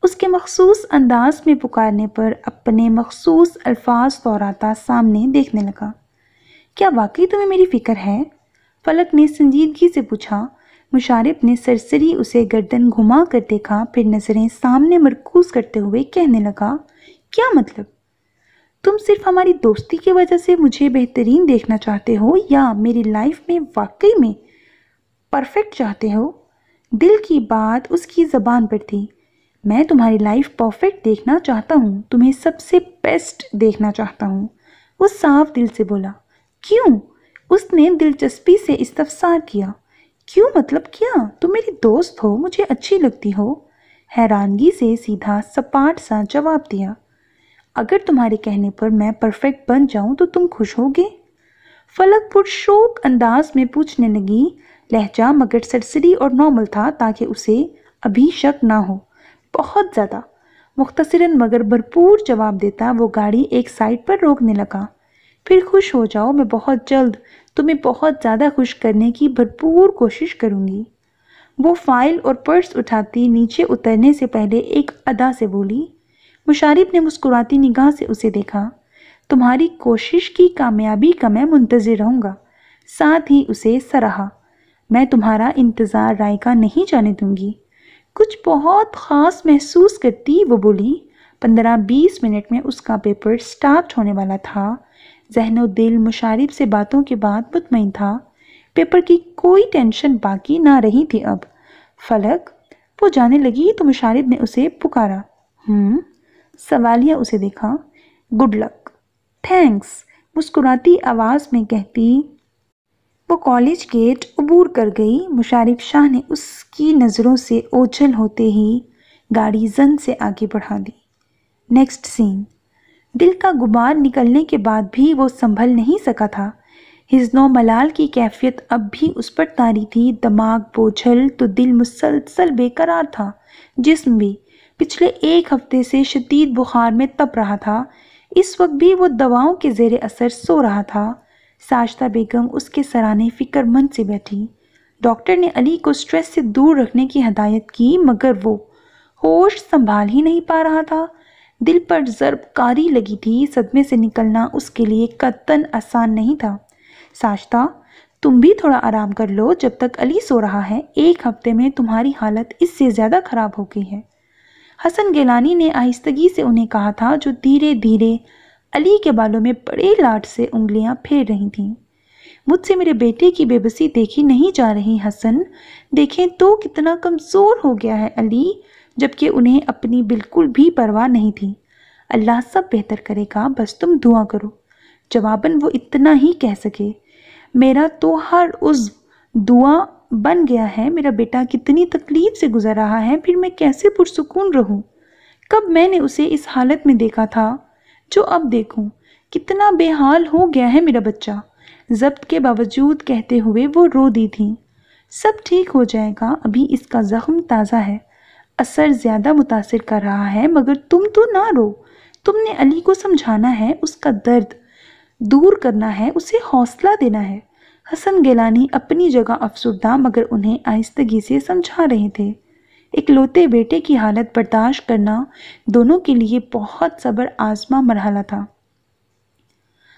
उसके मखसूस अंदाज में पुकारने पर अपने मखसूस अल्फाज दोहराता सामने देखने लगा। क्या वाकई तुम्हें मेरी फ़िक्र है? फलक ने संजीदगी से पूछा। मुशारिब ने सरसरी उसे गर्दन घुमा कर देखा, फिर नज़रें सामने मरकूज़ करते हुए कहने लगा। क्या मतलब? तुम सिर्फ हमारी दोस्ती की वजह से मुझे बेहतरीन देखना चाहते हो या मेरी लाइफ में वाकई में परफेक्ट चाहते हो? दिल की बात उसकी ज़बान पर थी। मैं तुम्हारी लाइफ परफेक्ट देखना चाहता हूँ, तुम्हें सबसे बेस्ट देखना चाहता हूँ, वो साफ दिल से बोला। क्यों? उसने दिलचस्पी से इस्तफसार किया। क्यों मतलब क्या? तुम मेरी दोस्त हो, मुझे अच्छी लगती हो, हैरानगी से सीधा सपाट सा जवाब दिया। अगर तुम्हारे कहने पर मैं परफेक्ट बन जाऊं तो तुम खुश होगे? फलक पुरशोक अंदाज में पूछने लगी। लहजा मगर सरसरी और नॉर्मल था ताकि उसे अभी शक ना हो। बहुत ज़्यादा मुख्तसरन मगर भरपूर जवाब देता। वो गाड़ी एक साइड पर रोकने लगा। फिर खुश हो जाओ, मैं बहुत जल्द तुम्हें बहुत ज़्यादा खुश करने की भरपूर कोशिश करूँगी। वो फाइल और पर्स उठाती नीचे उतरने से पहले एक अदा से बोली। मुशारिब ने मुस्कुराती निगाह से उसे देखा। तुम्हारी कोशिश की कामयाबी का मैं मुंतज़िर रहूँगा, साथ ही उसे सराहा। मैं तुम्हारा इंतज़ार रायका नहीं जाने दूँगी। कुछ बहुत ख़ास महसूस करती वो बोली। 15-20 मिनट में उसका पेपर स्टार्ट होने वाला था। ज़हनो दिल मुशारिब से बातों के बाद मुतमईन था। पेपर की कोई टेंशन बाकी ना रही थी अब। फलक, वो जाने लगी तो मुशारिब ने उसे पुकारा। सवालिया उसे देखा। Good luck. थैंक्स, मुस्कुराती आवाज़ में कहती। वो कॉलेज गेट अबूर कर गई। मुशर्रिफ शाह ने उसकी नज़रों से ओझल होते ही गाड़ी जन से आगे बढ़ा दी। Next scene. दिल का गुबार निकलने के बाद भी वो संभल नहीं सका था। हिज़्नो मलाल की कैफियत अब भी उस पर तारी थी। दिमाग बोझल तो दिल मुसलसल बेकरार था। जिस्म भी पिछले एक हफ्ते से शदीद बुखार में तप रहा था। इस वक्त भी वो दवाओं के ज़ेरे असर सो रहा था। सास्ता बेगम उसके सराहने फ़िक्रमंद से बैठी। डॉक्टर ने अली को स्ट्रेस से दूर रखने की हदायत की, मगर वो होश संभाल ही नहीं पा रहा था। दिल पर ज़रबकारी लगी थी। सदमे से निकलना उसके लिए कतई आसान नहीं था। सास्ता, तुम भी थोड़ा आराम कर लो। जब तक अली सो रहा है, एक हफ्ते में तुम्हारी हालत इससे ज़्यादा ख़राब हो गई है। हसन गिलानी ने आहिस्तगी से उन्हें कहा था, जो धीरे धीरे अली के बालों में बड़े लाड से उंगलियां फेर रही थीं। मुझसे मेरे बेटे की बेबसी देखी नहीं जा रही हसन। देखें तो कितना कमज़ोर हो गया है अली, जबकि उन्हें अपनी बिल्कुल भी परवाह नहीं थी। अल्लाह सब बेहतर करेगा, बस तुम दुआ करो। जवाबन वो इतना ही कह सके। मेरा तो हर उस दुआ बन गया है। मेरा बेटा कितनी तकलीफ से गुजर रहा है, फिर मैं कैसे पुरसुकून रहूं? कब मैंने उसे इस हालत में देखा था जो अब देखूं। कितना बेहाल हो गया है मेरा बच्चा। जब्त के बावजूद कहते हुए वो रो दी थी। सब ठीक हो जाएगा, अभी इसका ज़ख्म ताज़ा है, असर ज़्यादा मुतासिर कर रहा है, मगर तुम तो ना रो। तुमने अली को समझाना है, उसका दर्द दूर करना है, उसे हौसला देना है। हसन गिलानी अपनी जगह अफसरदा मगर उन्हें आहिस्तगी से समझा रहे थे। इकलौते बेटे की हालत बर्दाश्त करना दोनों के लिए बहुत सब्र आजमा मरहला था।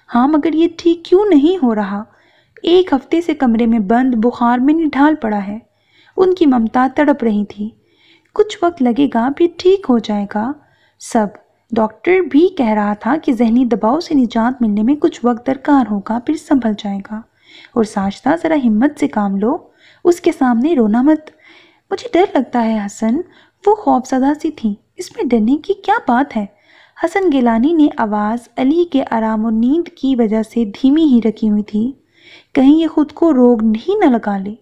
हाँ, मगर ये ठीक क्यों नहीं हो रहा? एक हफ्ते से कमरे में बंद, बुखार में निढाल पड़ा है। उनकी ममता तड़प रही थी। कुछ वक्त लगेगा, फिर ठीक हो जाएगा सब। डॉक्टर भी कह रहा था कि जहनी दबाव से निजात मिलने में कुछ वक्त दरकार होगा, फिर संभल जाएगा। और सास्ता, ज़रा हिम्मत से काम लो, उसके सामने रोना मत। मुझे डर लगता है हसन। वो खौफजदा सी थी, इसमें डरने की क्या बात है? हसन गिलानी ने आवाज़ अली के आराम और नींद की वजह से धीमी ही रखी हुई थी। कहीं ये खुद को रोग नहीं न लगा ले।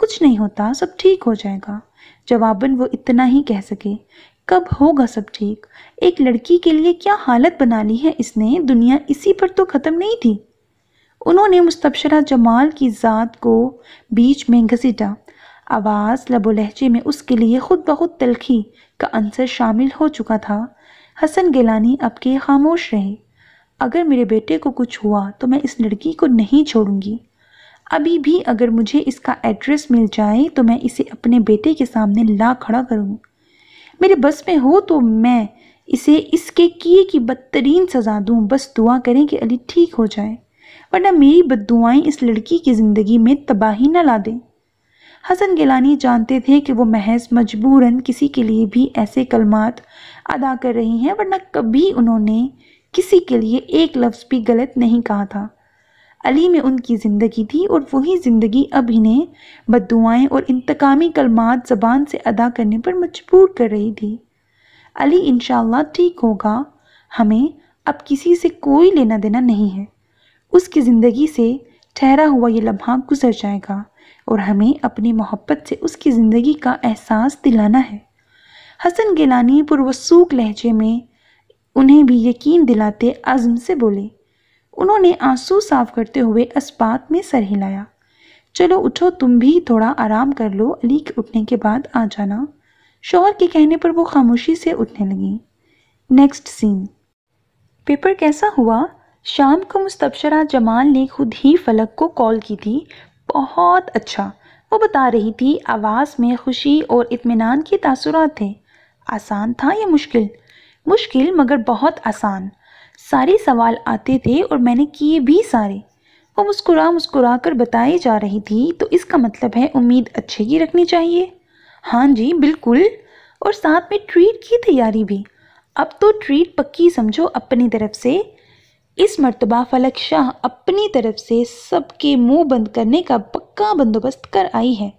कुछ नहीं होता, सब ठीक हो जाएगा। जवाबन वो इतना ही कह सके। कब होगा सब ठीक? एक लड़की के लिए क्या हालत बना ली है इसने। दुनिया इसी पर तो ख़त्म नहीं थी। उन्होंने मुस्तबशिरा जमाल की ज़ात को बीच में घसीटा। आवाज़ लबो लहजे में उसके लिए खुद ब खुद तलखी का अंसर शामिल हो चुका था। हसन गिलानी अब के खामोश रहे। अगर मेरे बेटे को कुछ हुआ तो मैं इस लड़की को नहीं छोड़ूंगी। अभी भी अगर मुझे इसका एड्रेस मिल जाए तो मैं इसे अपने बेटे के सामने ला खड़ा करूँ। मेरे बस में हो तो मैं इसे इसके किए की बदतरीन सज़ा दूँ। बस दुआ करें कि अली ठीक हो जाए, वरना मेरी बद्दुआएं इस लड़की की ज़िंदगी में तबाही न ला दें। हसन गिलानी जानते थे कि वो महज मजबूरन किसी के लिए भी ऐसे कलमात अदा कर रही हैं, वरना कभी उन्होंने किसी के लिए एक लफ्ज़ भी गलत नहीं कहा था। अली में उनकी ज़िंदगी थी और वही ज़िंदगी अब इन्हें बद्दुआएं और इंतकामी कलमात ज़बान से अदा करने पर मजबूर कर रही थी। अली इंशाअल्लाह ठीक होगा, हमें अब किसी से कोई लेना देना नहीं है। उसकी ज़िंदगी से ठहरा हुआ ये लम्हा गुजर जाएगा और हमें अपनी मोहब्बत से उसकी ज़िंदगी का एहसास दिलाना है। हसन गिलानी पुरवसूक लहजे में उन्हें भी यकीन दिलाते अज़्म से बोले। उन्होंने आंसू साफ करते हुए अस्पात में सर हिलाया। चलो उठो, तुम भी थोड़ा आराम कर लो, अली के उठने के बाद आ जाना। शौहर के कहने पर वो खामोशी से उठने लगी। Next scene. पेपर कैसा हुआ? शाम को मुस्तबशिरा जमाल ने खुद ही फलक को कॉल की थी। बहुत अच्छा, वो बता रही थी। आवाज़ में खुशी और इत्मीनान के तासुरात थे। आसान था या मुश्किल? मुश्किल मगर बहुत आसान। सारे सवाल आते थे और मैंने किए भी सारे। वो मुस्कुरा कर बताई जा रही थी। तो इसका मतलब है उम्मीद अच्छे की रखनी चाहिए। हाँ जी बिल्कुल, और साथ में ट्रीट की तैयारी भी। अब तो ट्रीट पक्की समझो अपनी तरफ से। इस मरतबा फलक शाह अपनी तरफ से सबके मुंह बंद करने का पक्का बंदोबस्त कर आई है।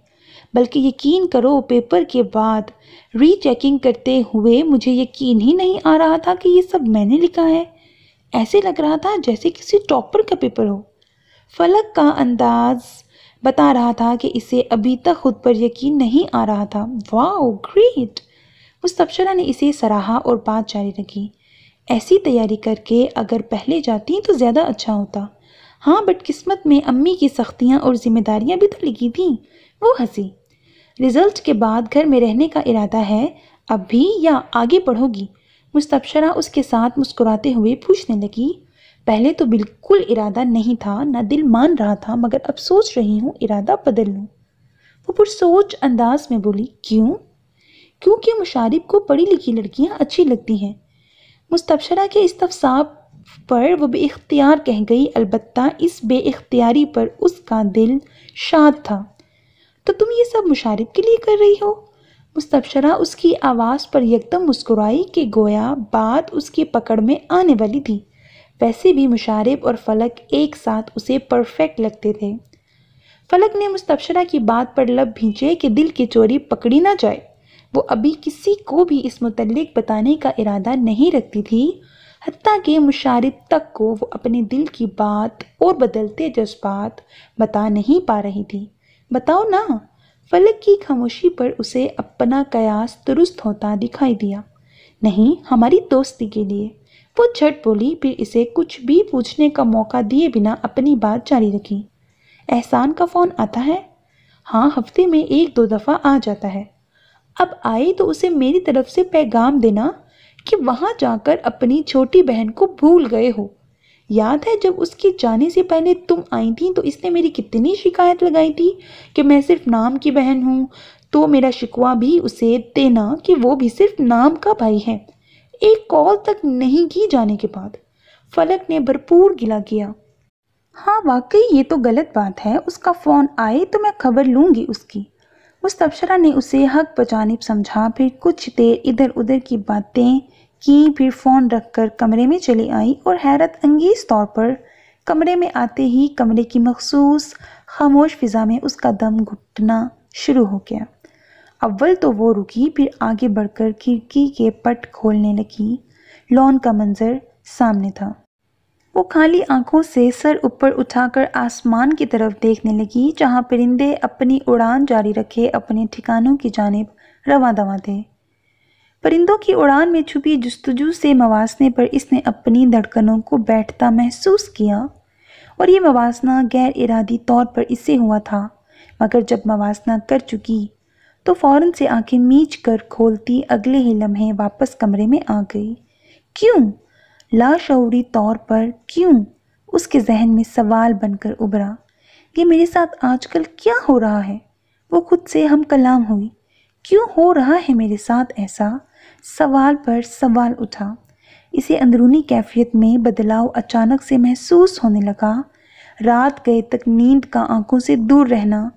बल्कि यकीन करो, पेपर के बाद रीचेकिंग करते हुए मुझे यकीन ही नहीं आ रहा था कि ये सब मैंने लिखा है। ऐसे लग रहा था जैसे किसी टॉपर का पेपर हो। फलक का अंदाज बता रहा था कि इसे अभी तक खुद पर यकीन नहीं आ रहा था। Wow great! मुस्तबशिरा ने इसे सराहा और बात जारी रखी। ऐसी तैयारी करके अगर पहले जाती तो ज़्यादा अच्छा होता। हाँ बट किस्मत में अम्मी की सख्तियाँ और जिम्मेदारियाँ भी तो लिखी थीं। वो हंसी। रिज़ल्ट के बाद घर में रहने का इरादा है, अभी या आगे पढ़ोगी? मुस्तबशिरा उसके साथ मुस्कुराते हुए पूछने लगी। पहले तो बिल्कुल इरादा नहीं था, ना दिल मान रहा था, मगर अब सोच रही हूँ इरादा बदल लूँ। वो पुरसोच अंदाज में बोली। क्यों? क्योंकि मुशारिब को पढ़ी लिखी लड़कियाँ अच्छी लगती हैं। मुस्तबशिरा के इस तफसाब पर वो बेइख्तियार कह गई, अलबत्ता इस बेइख्तियारी पर उसका दिल शाद था। तो तुम ये सब मुशारिब के लिए कर रही हो? मुस्तबशिरा उसकी आवाज़ पर एकदम मुस्कुराई कि गोया बात उसकी पकड़ में आने वाली थी। वैसे भी मुशारिब और फलक एक साथ उसे परफेक्ट लगते थे। फलक ने मुस्तबशिरा की बात पर लब भींचे कि दिल की चोरी पकड़ी ना जाए। वो अभी किसी को भी इस मुतल्लिक बताने का इरादा नहीं रखती थी, हत्ता कि मुशारिब तक को वो अपने दिल की बात और बदलते जज्बात बता नहीं पा रही थी। बताओ ना। फलक की खामोशी पर उसे अपना कयास दुरुस्त होता दिखाई दिया। नहीं, हमारी दोस्ती के लिए, वो झट बोली, फिर इसे कुछ भी पूछने का मौका दिए बिना अपनी बात जारी रखी। एहसान का फ़ोन आता है? हाँ, हफ्ते में 1-2 दफ़ा आ जाता है। अब आए तो उसे मेरी तरफ से पैगाम देना कि वहाँ जाकर अपनी छोटी बहन को भूल गए हो। याद है जब उसके जाने से पहले तुम आई थी तो इसने मेरी कितनी शिकायत लगाई थी कि मैं सिर्फ नाम की बहन हूँ, तो मेरा शिकवा भी उसे देना कि वो भी सिर्फ नाम का भाई है। एक कॉल तक नहीं की जाने के बाद फलक ने भरपूर गिला किया। हाँ वाकई ये तो गलत बात है, उसका फ़ोन आए तो मैं खबर लूँगी उसकी। मुस्तबशिरा ने उसे हक बजानिब समझा, फिर कुछ देर इधर उधर की बातें की, फिर फ़ोन रखकर कमरे में चली आई और हैरत अंगेज़ तौर पर कमरे में आते ही कमरे की मखसूस खामोश फ़िज़ा में उसका दम घुटना शुरू हो गया। अव्वल तो वो रुकी, फिर आगे बढ़कर खिड़की के पट खोलने लगी। लॉन का मंज़र सामने था। वो खाली आंखों से सर ऊपर उठाकर आसमान की तरफ देखने लगी, जहाँ परिंदे अपनी उड़ान जारी रखे अपने ठिकानों की जानिब रवां दवा थे। परिंदों की उड़ान में छुपी जुस्तजू से मवासने पर इसने अपनी धड़कनों को बैठता महसूस किया, और ये मवासना गैर इरादी तौर पर इससे हुआ था, मगर जब मवासना कर चुकी तो फ़ौरन से आंखें मीच कर खोलती अगले ही लम्हे वापस कमरे में आ गई। क्यों? लाशऊरी तौर पर क्यों? उसके जहन में सवाल बनकर उभरा। ये मेरे साथ आजकल क्या हो रहा है? वो खुद से हम कलाम हुई। क्यों हो रहा है मेरे साथ ऐसा? सवाल पर सवाल उठा। इसे अंदरूनी कैफियत में बदलाव अचानक से महसूस होने लगा। रात गए तक नींद का आंखों से दूर रहना,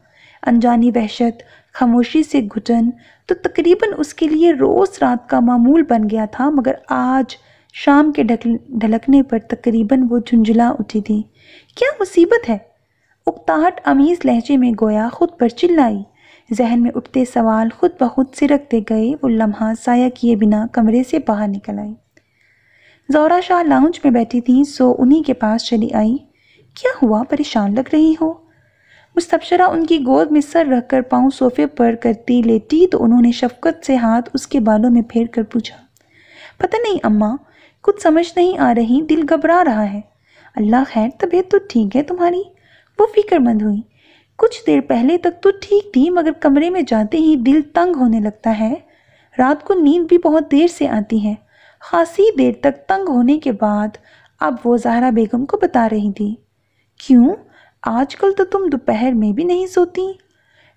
अनजानी वहशत, खामोशी से घुटन तो तकरीबन उसके लिए रोज़ रात का मामूल बन गया था, मगर आज शाम के ढलकने पर तकरीबन वो झुंझुला उठी थी। क्या मुसीबत है? उकताहट अमीज़ लहजे में गोया खुद पर चिल्लाई। जहन में उठते सवाल खुद ब खुद सिरकते गए। वो लम्हा साया किए बिना कमरे से बाहर निकल आई। ज़ोहरा शाह लाउंज में बैठी थी, सो उन्हीं के पास चली आई। क्या हुआ, परेशान लग रही हो? मुस्तबशिरा उनकी गोद में सर रखकर पाँव सोफे पर करती लेटी तो उन्होंने शफकत से हाथ उसके बालों में फेर कर पूछा। पता नहीं अम्मा, कुछ समझ नहीं आ रही, दिल घबरा रहा है। अल्लाह खैर, तबीयत तो ठीक है तुम्हारी? वो फ़िक्रमंद हुई। कुछ देर पहले तक तो ठीक थी, मगर कमरे में जाते ही दिल तंग होने लगता है। रात को नींद भी बहुत देर से आती है। खासी देर तक तंग होने के बाद अब वो ज़हरा बेगम को बता रही थी। क्यों आजकल तो तुम दोपहर में भी नहीं सोती?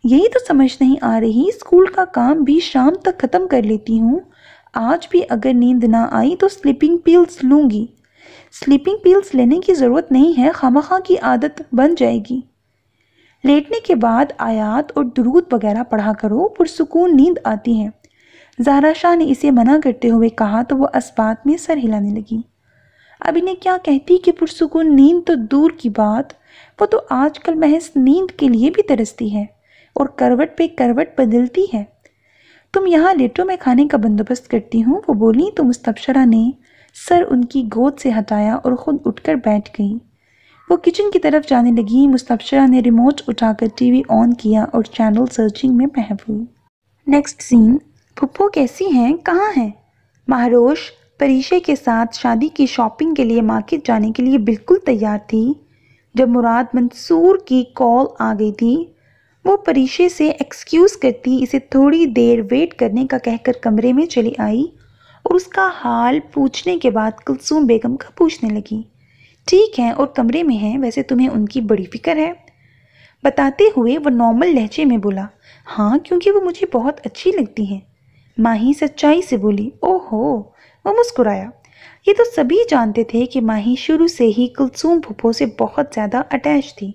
यही तो समझ नहीं आ रही, स्कूल का काम भी शाम तक ख़त्म कर लेती हूँ। आज भी अगर नींद ना आई तो स्लीपिंग पिल्स लूँगी। स्लीपिंग पिल्स लेने की ज़रूरत नहीं है, खामखा की आदत बन जाएगी। लेटने के बाद आयात और दुरूद वगैरह पढ़ा करो, पुरसुकून नींद आती है। ज़हरा शाह ने इसे मना करते हुए कहा तो वो अस्बात में सर हिलाने लगी। अब इन्हें क्या कहती कि पुरसुकून नींद तो दूर की बात, वो तो आजकल महज नींद के लिए भी तरसती है और करवट पे करवट बदलती है। तुम यहाँ लेटो, मैं खाने का बंदोबस्त करती हूँ, वो बोली तो मुस्तबशिरा ने सर उनकी गोद से हटाया और ख़ुद उठकर बैठ गई। वो किचन की तरफ जाने लगी। मुस्तबशिरा ने रिमोट उठाकर टीवी ऑन किया और चैनल सर्चिंग में महफूज। नेक्स्ट सीन, फुप्पो कैसी हैं, कहाँ हैं? महरोश परीशा के साथ शादी की शॉपिंग के लिए मार्केट जाने के लिए बिल्कुल तैयार थी जब मुराद मंसूर की कॉल आ गई थी। वो परीशा से एक्सक्यूज़ करती इसे थोड़ी देर वेट करने का कहकर कमरे में चली आई और उसका हाल पूछने के बाद कुलसूम बेगम का पूछने लगी। ठीक है और कमरे में हैं, वैसे तुम्हें उनकी बड़ी फिक्र है, बताते हुए वो नॉर्मल लहजे में बोला, हाँ क्योंकि वो मुझे बहुत अच्छी लगती हैं। माही सच्चाई से बोली, ओहो। वो मुस्कुराया। ये तो सभी जानते थे कि माही शुरू से ही कुलसूम फुप्पो से बहुत ज़्यादा अटैच थी।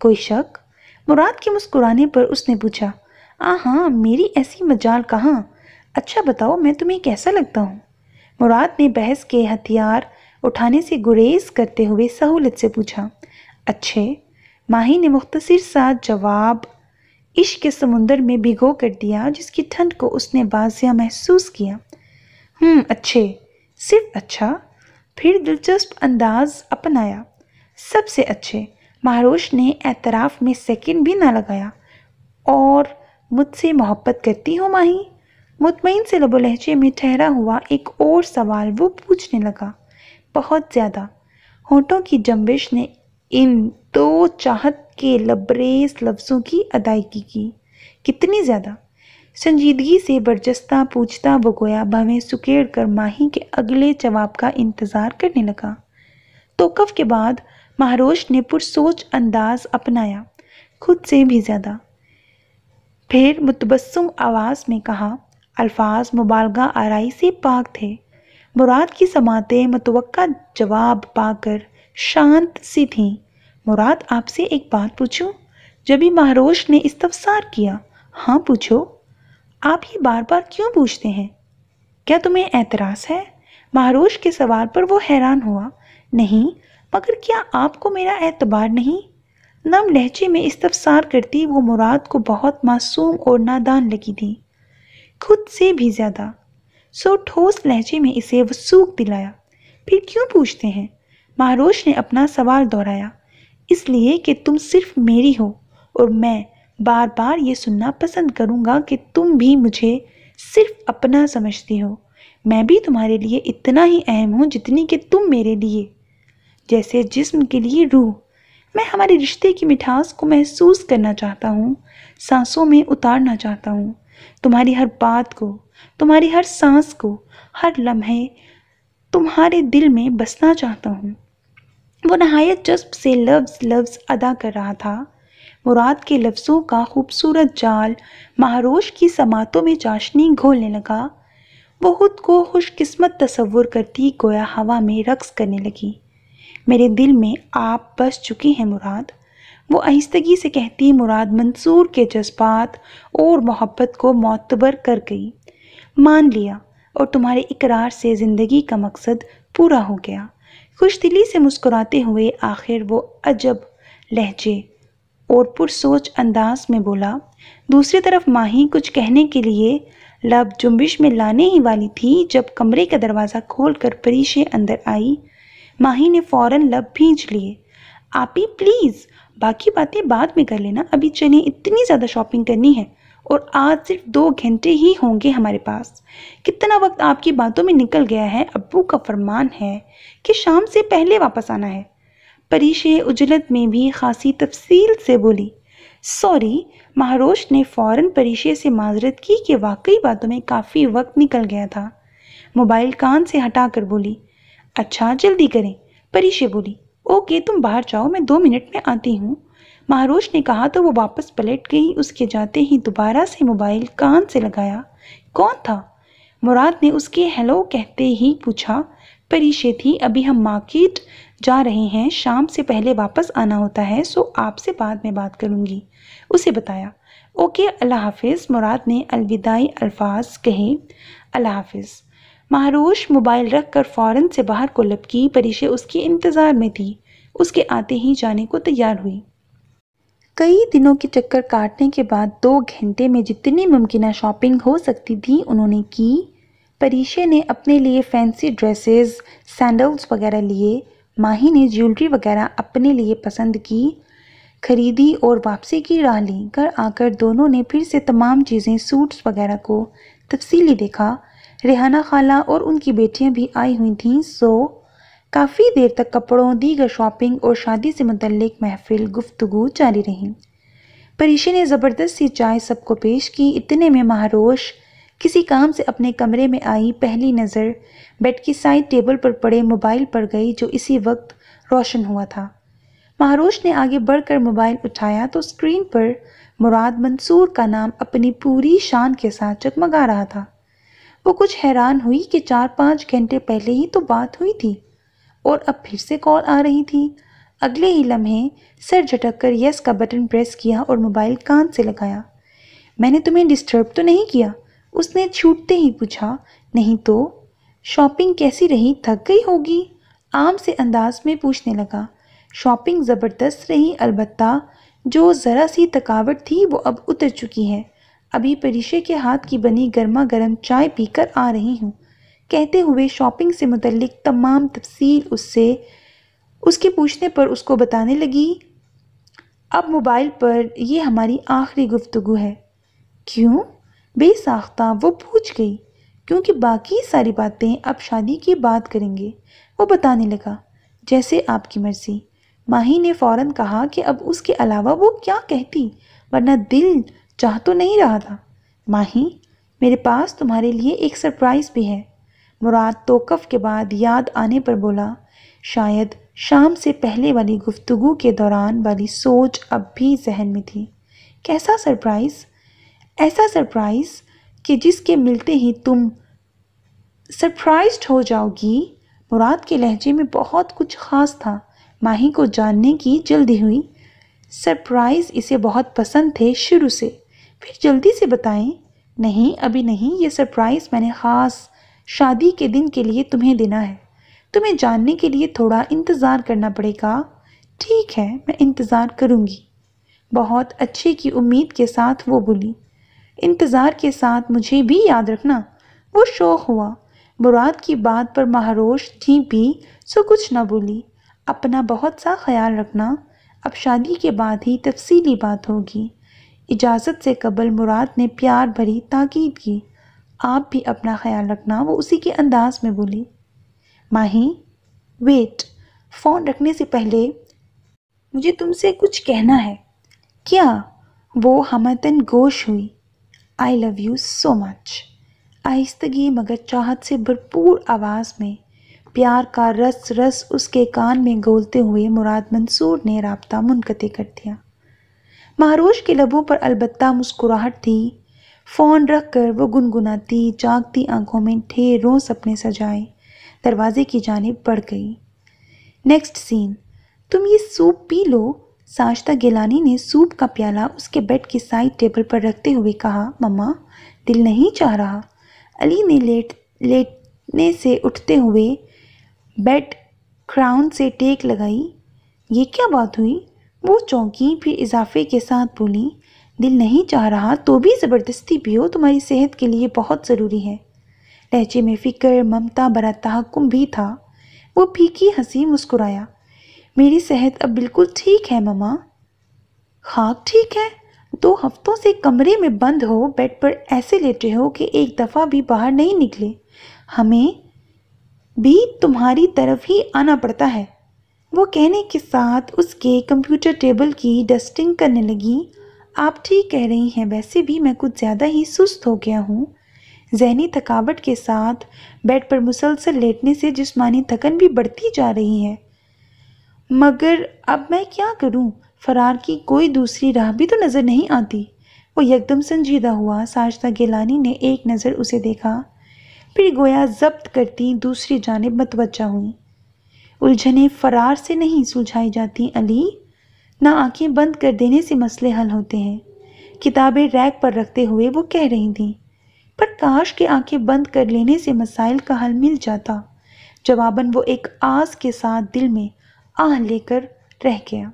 कोई शक? मुराद के मुस्कुराने पर उसने पूछा, आहाँ मेरी ऐसी मजाल कहाँ। अच्छा बताओ मैं तुम्हें कैसा लगता हूँ? मुराद ने बहस के हथियार उठाने से गुरेज करते हुए सहूलत से पूछा। अच्छे, माही ने मुख्तसर सा जवाब इश्क के समुंदर में भिगो कर दिया जिसकी ठंड को उसने बाज़िया महसूस किया। अच्छे, सिर्फ अच्छा? फिर दिलचस्प अंदाज अपनाया। सबसे अच्छे। महरोश ने एतराफ़ में सेकंड भी ना लगाया। और मुझसे मोहब्बत करती हो माही? मुतमईन से लबोलहजे में ठहरा हुआ एक और सवाल वो पूछने लगा। बहुत ज़्यादा। होंठों की जंबिश ने इन दो चाहत के लबरेज लफ्ज़ों की अदायगी की। कितनी ज़्यादा? संजीदगी से बर्जस्ता पूछता वो गोया भवें सुकेड़ कर माही के अगले जवाब का इंतज़ार करने लगा। तोकफ़ के बाद महरोश ने पुरसोच अंदाज़ अपनाया, खुद से भी ज़्यादा। फिर मुतबस्सुम आवाज़ में कहा। अल्फाज मुबालगा आराई से पाक थे। मुराद की समातें मुतवक्का जवाब पाकर शांत सी थीं। मुराद आपसे एक बात पूछूं? जब ही महरोश ने इस्तफसार किया। हाँ पूछो। आप ये बार बार क्यों पूछते हैं? क्या तुम्हें एतराज़ है? महरोश के सवाल पर वो हैरान हुआ। नहीं, मगर क्या आपको मेरा एतबार नहीं? नम लहजे में इस्तफसार करती वो मुराद को बहुत मासूम और नादान लगी थी, खुद से भी ज़्यादा। सो ठोस लहजे में इसे वसूख दिलाया। फिर क्यों पूछते हैं? महरोश ने अपना सवाल दोहराया। इसलिए कि तुम सिर्फ मेरी हो और मैं बार बार ये सुनना पसंद करूँगा कि तुम भी मुझे सिर्फ अपना समझती हो। मैं भी तुम्हारे लिए इतना ही अहम हूँ जितनी कि तुम मेरे लिए। जैसे जिस्म के लिए रूह, मैं हमारे रिश्ते की मिठास को महसूस करना चाहता हूँ, सांसों में उतारना चाहता हूँ। तुम्हारी हर बात को, तुम्हारी हर सांस को, हर लम्हे तुम्हारे दिल में बसना चाहता हूँ। वो नहायत जज्ब से लफ्ज़ लफ्ज़ अदा कर रहा था। मुराद के लफ्ज़ों का खूबसूरत जाल महरोश की समातों में चाशनी घोलने लगा। वो खुद को खुशकिस्मत तसव्वुर करती गोया हवा में रक्स करने लगी। मेरे दिल में आप बस चुकी हैं मुराद, वो आहिस्तगी से कहती मुराद मंसूर के जज्बात और मोहब्बत को मोतबर कर गई। मान लिया और तुम्हारे इकरार से ज़िंदगी का मकसद पूरा हो गया। खुशदिली से मुस्कुराते हुए आखिर वो अजब लहजे और पुरसोच अंदाज में बोला। दूसरी तरफ माही कुछ कहने के लिए लब जुम्बिश में लाने ही वाली थी जब कमरे का दरवाज़ा खोलकर परीशा अंदर आई। माही ने फ़ौरन लब भींच लिए। आपी प्लीज़ बाकी बातें बाद में कर लेना, अभी चलें, इतनी ज़्यादा शॉपिंग करनी है और आज सिर्फ 2 घंटे ही होंगे हमारे पास। कितना वक्त आपकी बातों में निकल गया है। अब्बू का फरमान है कि शाम से पहले वापस आना है। परीशा उजलत में भी खासी तफसील से बोली। सॉरी, महरोश ने फ़ौरन परीशा से माजरत की कि वाकई बातों में काफ़ी वक्त निकल गया था। मोबाइल कान से हटा कर बोली, अच्छा जल्दी करें। परीशा बोली, ओके तुम बाहर जाओ, मैं 2 मिनट में आती हूँ। महरोश ने कहा तो वो वापस पलट गई। उसके जाते ही दोबारा से मोबाइल कान से लगाया। कौन था? मुराद ने उसके हेलो कहते ही पूछा। परीशा थी। अभी हम मार्केट जा रहे हैं, शाम से पहले वापस आना होता है, सो आपसे बाद में बात करूँगी, उसे बताया। ओके अल्लाह हाफिज़, मुराद ने अलविदाई अल्फाज कहे। अल्लाह हाफिज़। महरोश मोबाइल रख कर फ़ौरन से बाहर को लपकी। परीशा उसके इंतज़ार में थी, उसके आते ही जाने को तैयार हुई। कई दिनों के चक्कर काटने के बाद 2 घंटे में जितनी मुमकिन शॉपिंग हो सकती थी उन्होंने की। परीशा ने अपने लिए फैंसी ड्रेसेस, सैंडल्स वगैरह लिए। माही ने ज्वेलरी वगैरह अपने लिए पसंद की, खरीदी और वापसी की राह ली। घर आकर दोनों ने फिर से तमाम चीज़ें, सूट्स वगैरह को तफसीली देखा। रिहाना खाला और उनकी बेटियां भी आई हुई थीं, सो काफ़ी देर तक कपड़ों, दीगर शॉपिंग और शादी से मुतल्लिक महफिल गुफ्तगू जारी रही। परिशा ने ज़बरदस्त सी चाय सबको पेश की। इतने में महरोश किसी काम से अपने कमरे में आई। पहली नज़र बेड की साइड टेबल पर पड़े मोबाइल पर गई, जो इसी वक्त रोशन हुआ था। महरोश ने आगे बढ़कर मोबाइल उठाया तो स्क्रीन पर मुराद मंसूर का नाम अपनी पूरी शान के साथ चकमगा रहा था। वो कुछ हैरान हुई कि 4-5 घंटे पहले ही तो बात हुई थी और अब फिर से कॉल आ रही थी। अगले ही लम्हे सर झटक कर यस का बटन प्रेस किया और मोबाइल कान से लगाया। मैंने तुम्हें डिस्टर्ब तो नहीं किया? उसने छूटते ही पूछा। नहीं तो? शॉपिंग कैसी रही, थक गई होगी? आम से अंदाज में पूछने लगा। शॉपिंग ज़बरदस्त रही, अलबत्ता जो ज़रा सी थकावट थी वो अब उतर चुकी है। अभी परिशा के हाथ की बनी गर्मा गर्म चाय पीकर आ रही हूँ, कहते हुए शॉपिंग से मुतल्लिक तमाम तफसील उसके पूछने पर उसको बताने लगी। अब मोबाइल पर यह हमारी आखिरी गुफ्तगू है। क्यों? बेसाख्ता वो पूछ गई। क्योंकि बाकी सारी बातें अब शादी की बात करेंगे, वो बताने लगा। जैसे आपकी मर्ज़ी, माही ने फ़ौरन कहा कि अब उसके अलावा वो क्या कहती, वरना दिल चाह तो नहीं रहा था। माही, मेरे पास तुम्हारे लिए एक सरप्राइज़ भी है, मुराद तोक़फ़ के बाद याद आने पर बोला। शायद शाम से पहले वाली गुफ्तगू के दौरान वाली सोच अब भी जहन में थी। कैसा सरप्राइज़? ऐसा सरप्राइज़ कि जिसके मिलते ही तुम सरप्राइज्ड हो जाओगी। मुराद के लहजे में बहुत कुछ ख़ास था। माही को जानने की जल्दी हुई। सरप्राइज़ इसे बहुत पसंद थे शुरू से। फिर जल्दी से बताएं। नहीं, अभी नहीं, ये सरप्राइज़ मैंने ख़ास शादी के दिन के लिए तुम्हें देना है। तुम्हें जानने के लिए थोड़ा इंतज़ार करना पड़ेगा। ठीक है, मैं इंतज़ार करूँगी, बहुत अच्छे की उम्मीद के साथ वो बोली। इंतज़ार के साथ मुझे भी याद रखना, वो शौक़ हुआ। मुराद की बात पर महरोश जी भी सो कुछ ना बोली। अपना बहुत सा ख्याल रखना, अब शादी के बाद ही तफसीली बात होगी। इजाज़त से कबल मुराद ने प्यार भरी ताकीद की। आप भी अपना ख्याल रखना, वो उसी के अंदाज में बोली। माही, वेट, फ़ोन रखने से पहले मुझे तुमसे कुछ कहना है। क्या? वो हमतन गोश हुई। I love you so much. आहिस्तगी मगर चाहत से भरपूर आवाज़ में प्यार का रस रस उसके कान में घोलते हुए मुराद मंसूर ने राब्ता मुनक़ते कर दिया। महरोश के लबों पर अलबत्ता मुस्कुराहट थी। फ़ोन रख कर वो गुनगुनाती जागती आंखों में ढेरों सपने सजाए दरवाजे की जानिब बढ़ गई। Next scene. तुम ये सूप पी लो, सास्ता गिलानी ने सूप का प्याला उसके बेड की साइड टेबल पर रखते हुए कहा। मम्मा, दिल नहीं चाह रहा। अली ने लेटने से उठते हुए बेड क्राउन से टेक लगाई। ये क्या बात हुई? वो चौंकी, फिर इजाफे के साथ बोली। दिल नहीं चाह रहा तो भी ज़बरदस्ती पियो, तुम्हारी सेहत के लिए बहुत ज़रूरी है। लहजे में फ़िक्र, ममता भरा तहकुम भी था। वो फीकी हंसी मुस्कुराया। मेरी सेहत अब बिल्कुल ठीक है ममा। खाक ठीक है? 2 हफ्तों से कमरे में बंद हो, बेड पर ऐसे लेटे हो कि एक दफ़ा भी बाहर नहीं निकले। हमें भी तुम्हारी तरफ ही आना पड़ता है। वो कहने के साथ उसके कंप्यूटर टेबल की डस्टिंग करने लगी। आप ठीक कह रही हैं, वैसे भी मैं कुछ ज़्यादा ही सुस्त हो गया हूँ। जहनी थकावट के साथ बेड पर मुसलसल लेटने से जिस्मानी थकन भी बढ़ती जा रही है। मगर अब मैं क्या करूं? फ़रार की कोई दूसरी राह भी तो नज़र नहीं आती। वो यकदम संजीदा हुआ। सास्ता गिलानी ने एक नज़र उसे देखा, फिर गोया जब्त करती दूसरी जानिब मतवज्जा हुई। उलझने फ़रार से नहीं सुलझाई जाती अली, ना आंखें बंद कर देने से मसले हल होते हैं। किताबें रैक पर रखते हुए वो कह रही थी, पर काश के आंखें बंद कर लेने से मसाइल का हल मिल जाता। जवाबन वो एक आस के साथ दिल में आह लेकर रह गया।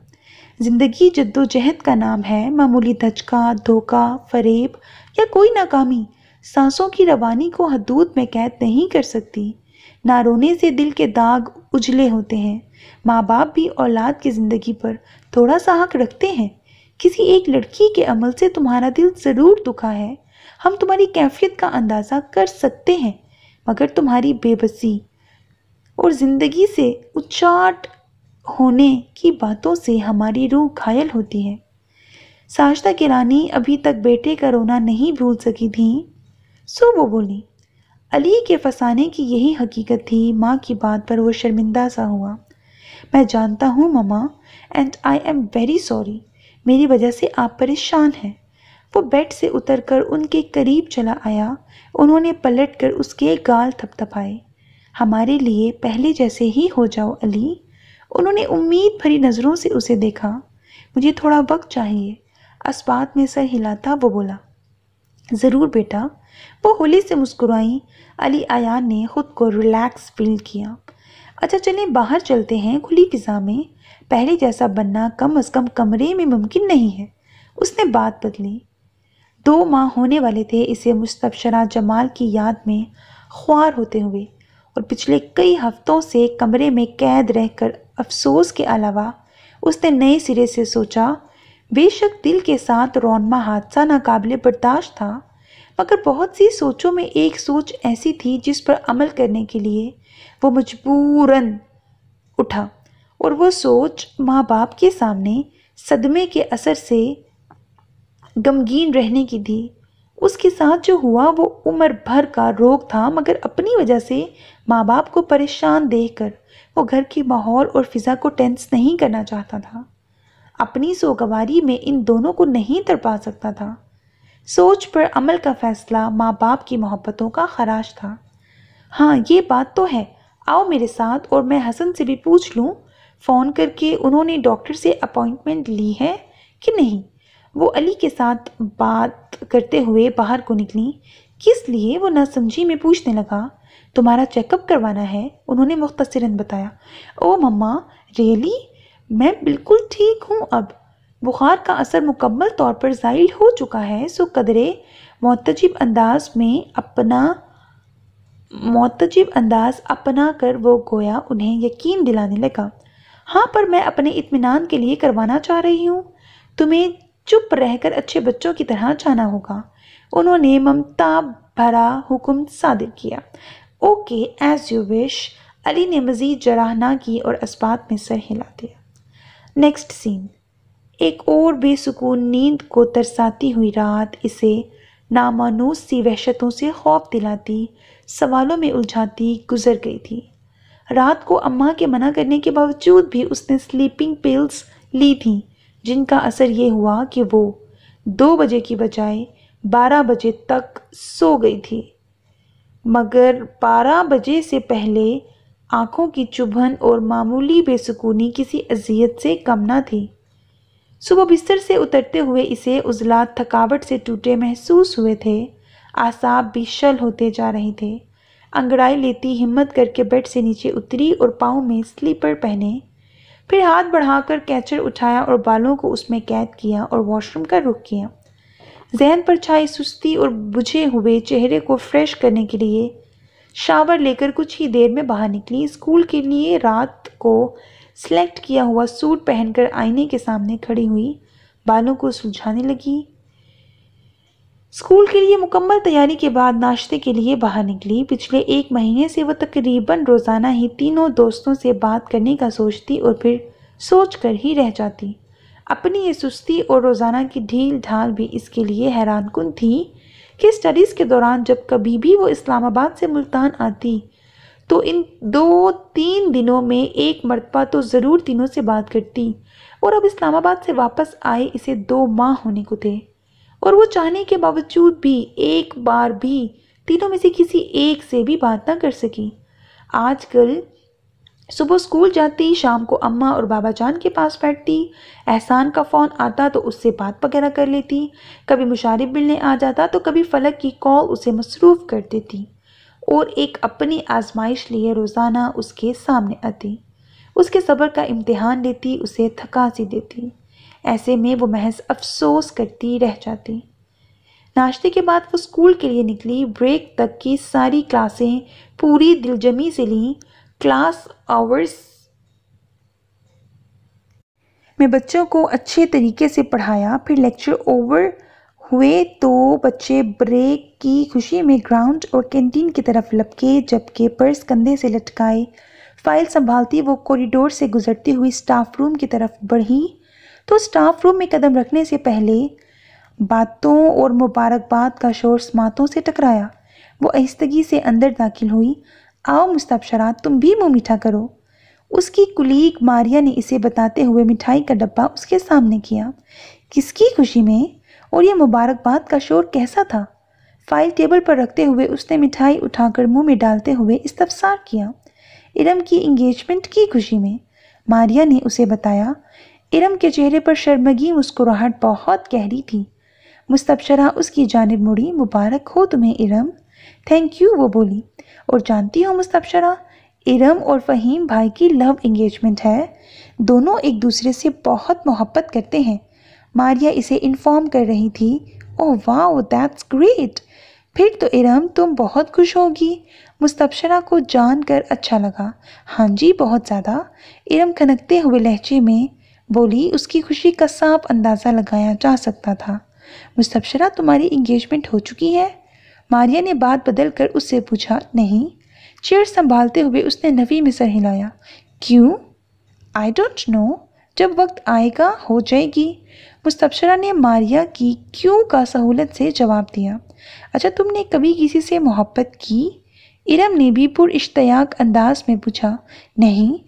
ज़िंदगी जद्दोजहद का नाम है। मामूली धचका, धोखा, फरेब या कोई नाकामी सांसों की रवानी को हदूद में कैद नहीं कर सकती। ना रोने से दिल के दाग उजले होते हैं। माँ बाप भी औलाद की ज़िंदगी पर थोड़ा सा हक रखते हैं। किसी एक लड़की के अमल से तुम्हारा दिल ज़रूर दुखा है, हम तुम्हारी कैफियत का अंदाज़ा कर सकते हैं, मगर तुम्हारी बेबसी और ज़िंदगी से उचाट होने की बातों से हमारी रूह घायल होती है। सास्ता गिलानी अभी तक बेटे का रोना नहीं भूल सकी थी, सो वो बोली, अली के फसाने की यही हकीकत थी। माँ की बात पर वो शर्मिंदा सा हुआ। मैं जानता हूँ mama, and I am very sorry, मेरी वजह से आप परेशान हैं। वो बेड से उतरकर उनके करीब चला आया। उन्होंने पलटकर उसके गाल थपथपाए। हमारे लिए पहले जैसे ही हो जाओ अली। उन्होंने उम्मीद भरी नज़रों से उसे देखा। मुझे थोड़ा वक्त चाहिए, अस्पात में सर हिलाता वो बोला। ज़रूर बेटा, वो होली से मुस्कुराई। अली आयान ने ख़ुद को रिलैक्स फील किया। अच्छा चलें बाहर चलते हैं, खुली फिज़ा में पहले जैसा बनना कम अज़ कम कमरे में मुमकिन नहीं है, उसने बात बदली। 2 माह होने वाले थे इसे मुस्तबशरा जमाल की याद में ख्वार होते हुए, और पिछले कई हफ्तों से कमरे में कैद रहकर अफसोस के अलावा उसने नए सिरे से सोचा। बेशक दिल के साथ रौनमा हादसा नाकाबिले बर्दाश्त था, मगर बहुत सी सोचों में एक सोच ऐसी थी जिस पर अमल करने के लिए वो मजबूरन उठा, और वो सोच माँ बाप के सामने सदमे के असर से गमगीन रहने की थी। उसके साथ जो हुआ वो उम्र भर का रोग था, मगर अपनी वजह से माँ बाप को परेशान देखकर वो घर के माहौल और फिज़ा को टेंस नहीं करना चाहता था। अपनी सोगवारी में इन दोनों को नहीं तड़पा सकता था। सोच पर अमल का फ़ैसला माँ बाप की मोहब्बतों का खराज था। हाँ ये बात तो है, आओ मेरे साथ और मैं हसन से भी पूछ लूँ फ़ोन करके उन्होंने डॉक्टर से अपॉइंटमेंट ली है कि नहीं। वो अली के साथ बात करते हुए बाहर को निकली। किस लिए, वो नासमझी में पूछने लगा। तुम्हारा चेकअप करवाना है, उन्होंने मुख्तसरन बताया। ओ मम्मा रियली, मैं बिल्कुल ठीक हूँ अब, बुखार का असर मुकम्मल तौर पर ज़ाइल हो चुका है, सो कदरे मुतजिब अंदाज अपना कर वो गोया उन्हें यकीन दिलाने लगा। हाँ पर मैं अपने इत्मीनान के लिए करवाना चाह रही हूँ, तुम्हें चुप रहकर अच्छे बच्चों की तरह जाना होगा, उन्होंने ममता भरा हुक्म सादिर किया। Okay as you wish, Ali ने मज़ीद जराह ना की और अस्पात में सर हिला दिया। नेक्स्ट सीन, एक और बेसुकून नींद को तरसाती हुई रात इसे नामानूस सी वहशतों से खौफ दिलाती, सवालों में उलझाती गुजर गई थी। रात को अम्मा के मना करने के बावजूद भी उसने स्लीपिंग पिल्स ली थीं, जिनका असर ये हुआ कि वो 2 बजे की बजाय 12 बजे तक सो गई थी, मगर 12 बजे से पहले आँखों की चुभन और मामूली बेसुकूनी किसी अजियत से कम ना थी। सुबह बिस्तर से उतरते हुए इसे उजलात, थकावट से टूटे महसूस हुए थे। आसाब भी शल होते जा रहे थे। अंगड़ाई लेती हिम्मत करके बेड से नीचे उतरी और पाँव में स्लीपर पहने, फिर हाथ बढ़ाकर कैचर उठाया और बालों को उसमें कैद किया और वॉशरूम का रुख किया। जहन पर छाई सुस्ती और बुझे हुए चेहरे को फ्रेश करने के लिए शावर लेकर कुछ ही देर में बाहर निकली। स्कूल के लिए रात को सेलेक्ट किया हुआ सूट पहनकर आईने के सामने खड़ी हुई, बालों को सुलझाने लगी। स्कूल के लिए मुकम्मल तैयारी के बाद नाश्ते के लिए बाहर निकली। पिछले 1 महीने से वह तकरीबन रोज़ाना ही तीनों दोस्तों से बात करने का सोचती और फिर सोच कर ही रह जाती। अपनी ये सुस्ती और रोज़ाना की ढील ढाल भी इसके लिए हैरानकुन थी कि स्टडीज़ के दौरान जब कभी भी वो इस्लामाबाद से मुल्तान आती तो इन 2-3 दिनों में एक मरतबा तो ज़रूर तीनों से बात करती, और अब इस्लामाबाद से वापस आए इसे 2 माह होने को थे, और वो चाहने के बावजूद भी एक बार भी तीनों में से किसी एक से भी बात ना कर सकी। आजकल सुबह स्कूल जाती, शाम को अम्मा और बाबा जान के पास बैठती, एहसान का फ़ोन आता तो उससे बात वगैरह कर लेती, कभी मुशारिब मिलने आ जाता तो कभी फलक की कॉल उसे मसरूफ़ कर देती, और एक अपनी आजमाइश लिए रोज़ाना उसके सामने आती, उसके सब्र का इम्तिहान लेती, उसे थका सी देती। ऐसे में वो महज अफसोस करती रह जाती। नाश्ते के बाद वो स्कूल के लिए निकली। ब्रेक तक की सारी क्लासें पूरी दिलजमी से लीं। क्लास आवर्स में बच्चों को अच्छे तरीके से पढ़ाया। फिर लेक्चर ओवर हुए तो बच्चे ब्रेक की खुशी में ग्राउंड और कैंटीन की तरफ लपके, जबकि पर्स कंधे से लटकाए फाइल संभालती वो कॉरिडोर से गुजरती हुई स्टाफ रूम की तरफ बढ़ी तो स्टाफ रूम में कदम रखने से पहले बातों और मुबारकबाद का शोर समातों से टकराया। वो आहिस्तगी से अंदर दाखिल हुई। आओ मुस्तबशरा, तुम भी मुँह मीठा करो। उसकी कुलीग मारिया ने इसे बताते हुए मिठाई का डब्बा उसके सामने किया। किसकी खुशी में? और ये मुबारकबाद का शोर कैसा था? फाइल टेबल पर रखते हुए उसने मिठाई उठाकर मुंह में डालते हुए इस्तफसार किया। इरम की इंगेजमेंट की खुशी में, मारिया ने उसे बताया। इरम के चेहरे पर शर्मगी मुस्कुराहट बहुत गहरी थी। मुस्तबशरा उसकी जानिब मुड़ी। मुबारक हो तुम्हें इरम। थैंक यू, वो बोली। और जानती हो मुस्तबशरा, इरम और फ़हीम भाई की लव इंगेजमेंट है। दोनों एक दूसरे से बहुत मोहब्बत करते हैं। मारिया इसे इन्फॉर्म कर रही थी। Oh wow, that's great. फिर तो इरम तुम बहुत खुश होगी। मुस्तबशरा को जानकर अच्छा लगा। हाँ जी, बहुत ज़्यादा। इरम खनकते हुए लहजे में बोली। उसकी खुशी का साफ अंदाज़ा लगाया जा सकता था। मुस्तबशरा, तुम्हारी इंगेजमेंट हो चुकी है? मारिया ने बात बदल कर उससे पूछा। नहीं। चेयर संभालते हुए उसने नवी में सर हिलाया। क्यों? आई डोंट नो, जब वक्त आएगा हो जाएगी। मुस्तबशरा ने मारिया की क्यों का सहूलत से जवाब दिया। अच्छा, तुमने कभी किसी से मोहब्बत की? इरम ने भी पुरइश्तियाक अंदाज में पूछा। नहीं।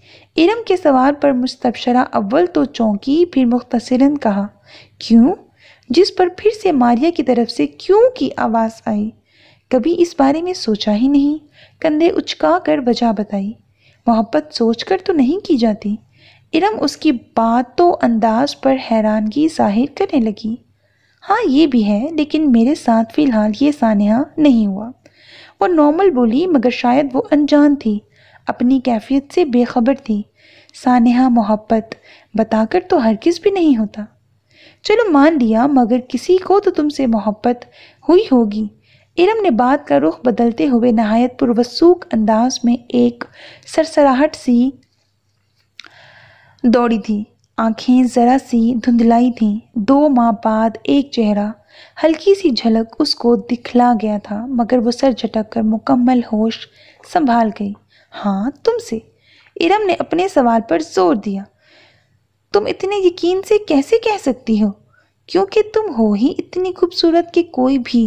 इरम के सवाल पर मुस्तबशरा अव्वल तो चौंकी, फिर मुख्तसरन कहा क्यों, जिस पर फिर से मारिया की तरफ से क्यों की आवाज़ आई। कभी इस बारे में सोचा ही नहीं, कंधे उचका कर वजह बताई। मोहब्बत सोच कर तो नहीं की जाती। इरम उसकी बातों अंदाज पर हैरानगी जाहिर करने लगी। हाँ ये भी है, लेकिन मेरे साथ फ़िलहाल ये सानहा नहीं हुआ। वो नॉर्मल बोली, मगर शायद वो अनजान थी, अपनी कैफियत से बेखबर थी। सानहा मोहब्बत बताकर तो हरगिज़ भी नहीं होता। चलो मान लिया, मगर किसी को तो तुमसे मोहब्बत हुई होगी। इरम ने बात का रुख बदलते हुए नहायत पुरवसूक अंदाज में एक सरसराहट सी दौड़ी थी। आँखें ज़रा सी धुंधलाई थीं। 2 माह बाद एक चेहरा, हल्की सी झलक उसको दिखला गया था, मगर वो सर झटक कर मुकम्मल होश संभाल गई। हाँ तुमसे, इरम ने अपने सवाल पर जोर दिया। तुम इतने यकीन से कैसे कह सकती हो? क्योंकि तुम हो ही इतनी खूबसूरत कि कोई भी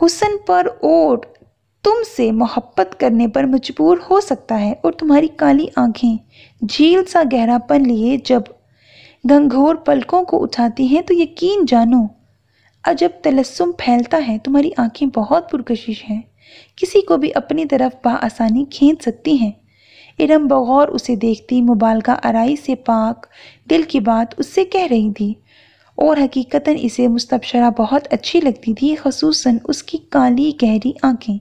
हुस्न पर और तुमसे मोहब्बत करने पर मजबूर हो सकता है। और तुम्हारी काली आंखें झील सा गहरापन लिए जब घंघोर पलकों को उठाती हैं तो यकीन जानो अजब तलस्सुम फैलता है। तुम्हारी आंखें बहुत पुरकशिश हैं, किसी को भी अपनी तरफ बाआसानी खींच सकती हैं। इरम बगौर उसे देखती मुबालका आराई से पाक दिल की बात उससे कह रही थी। और हकीकतन इसे मुस्तबशरा बहुत अच्छी लगती थी, ख़ुसूसन उसकी काली गहरी आंखें,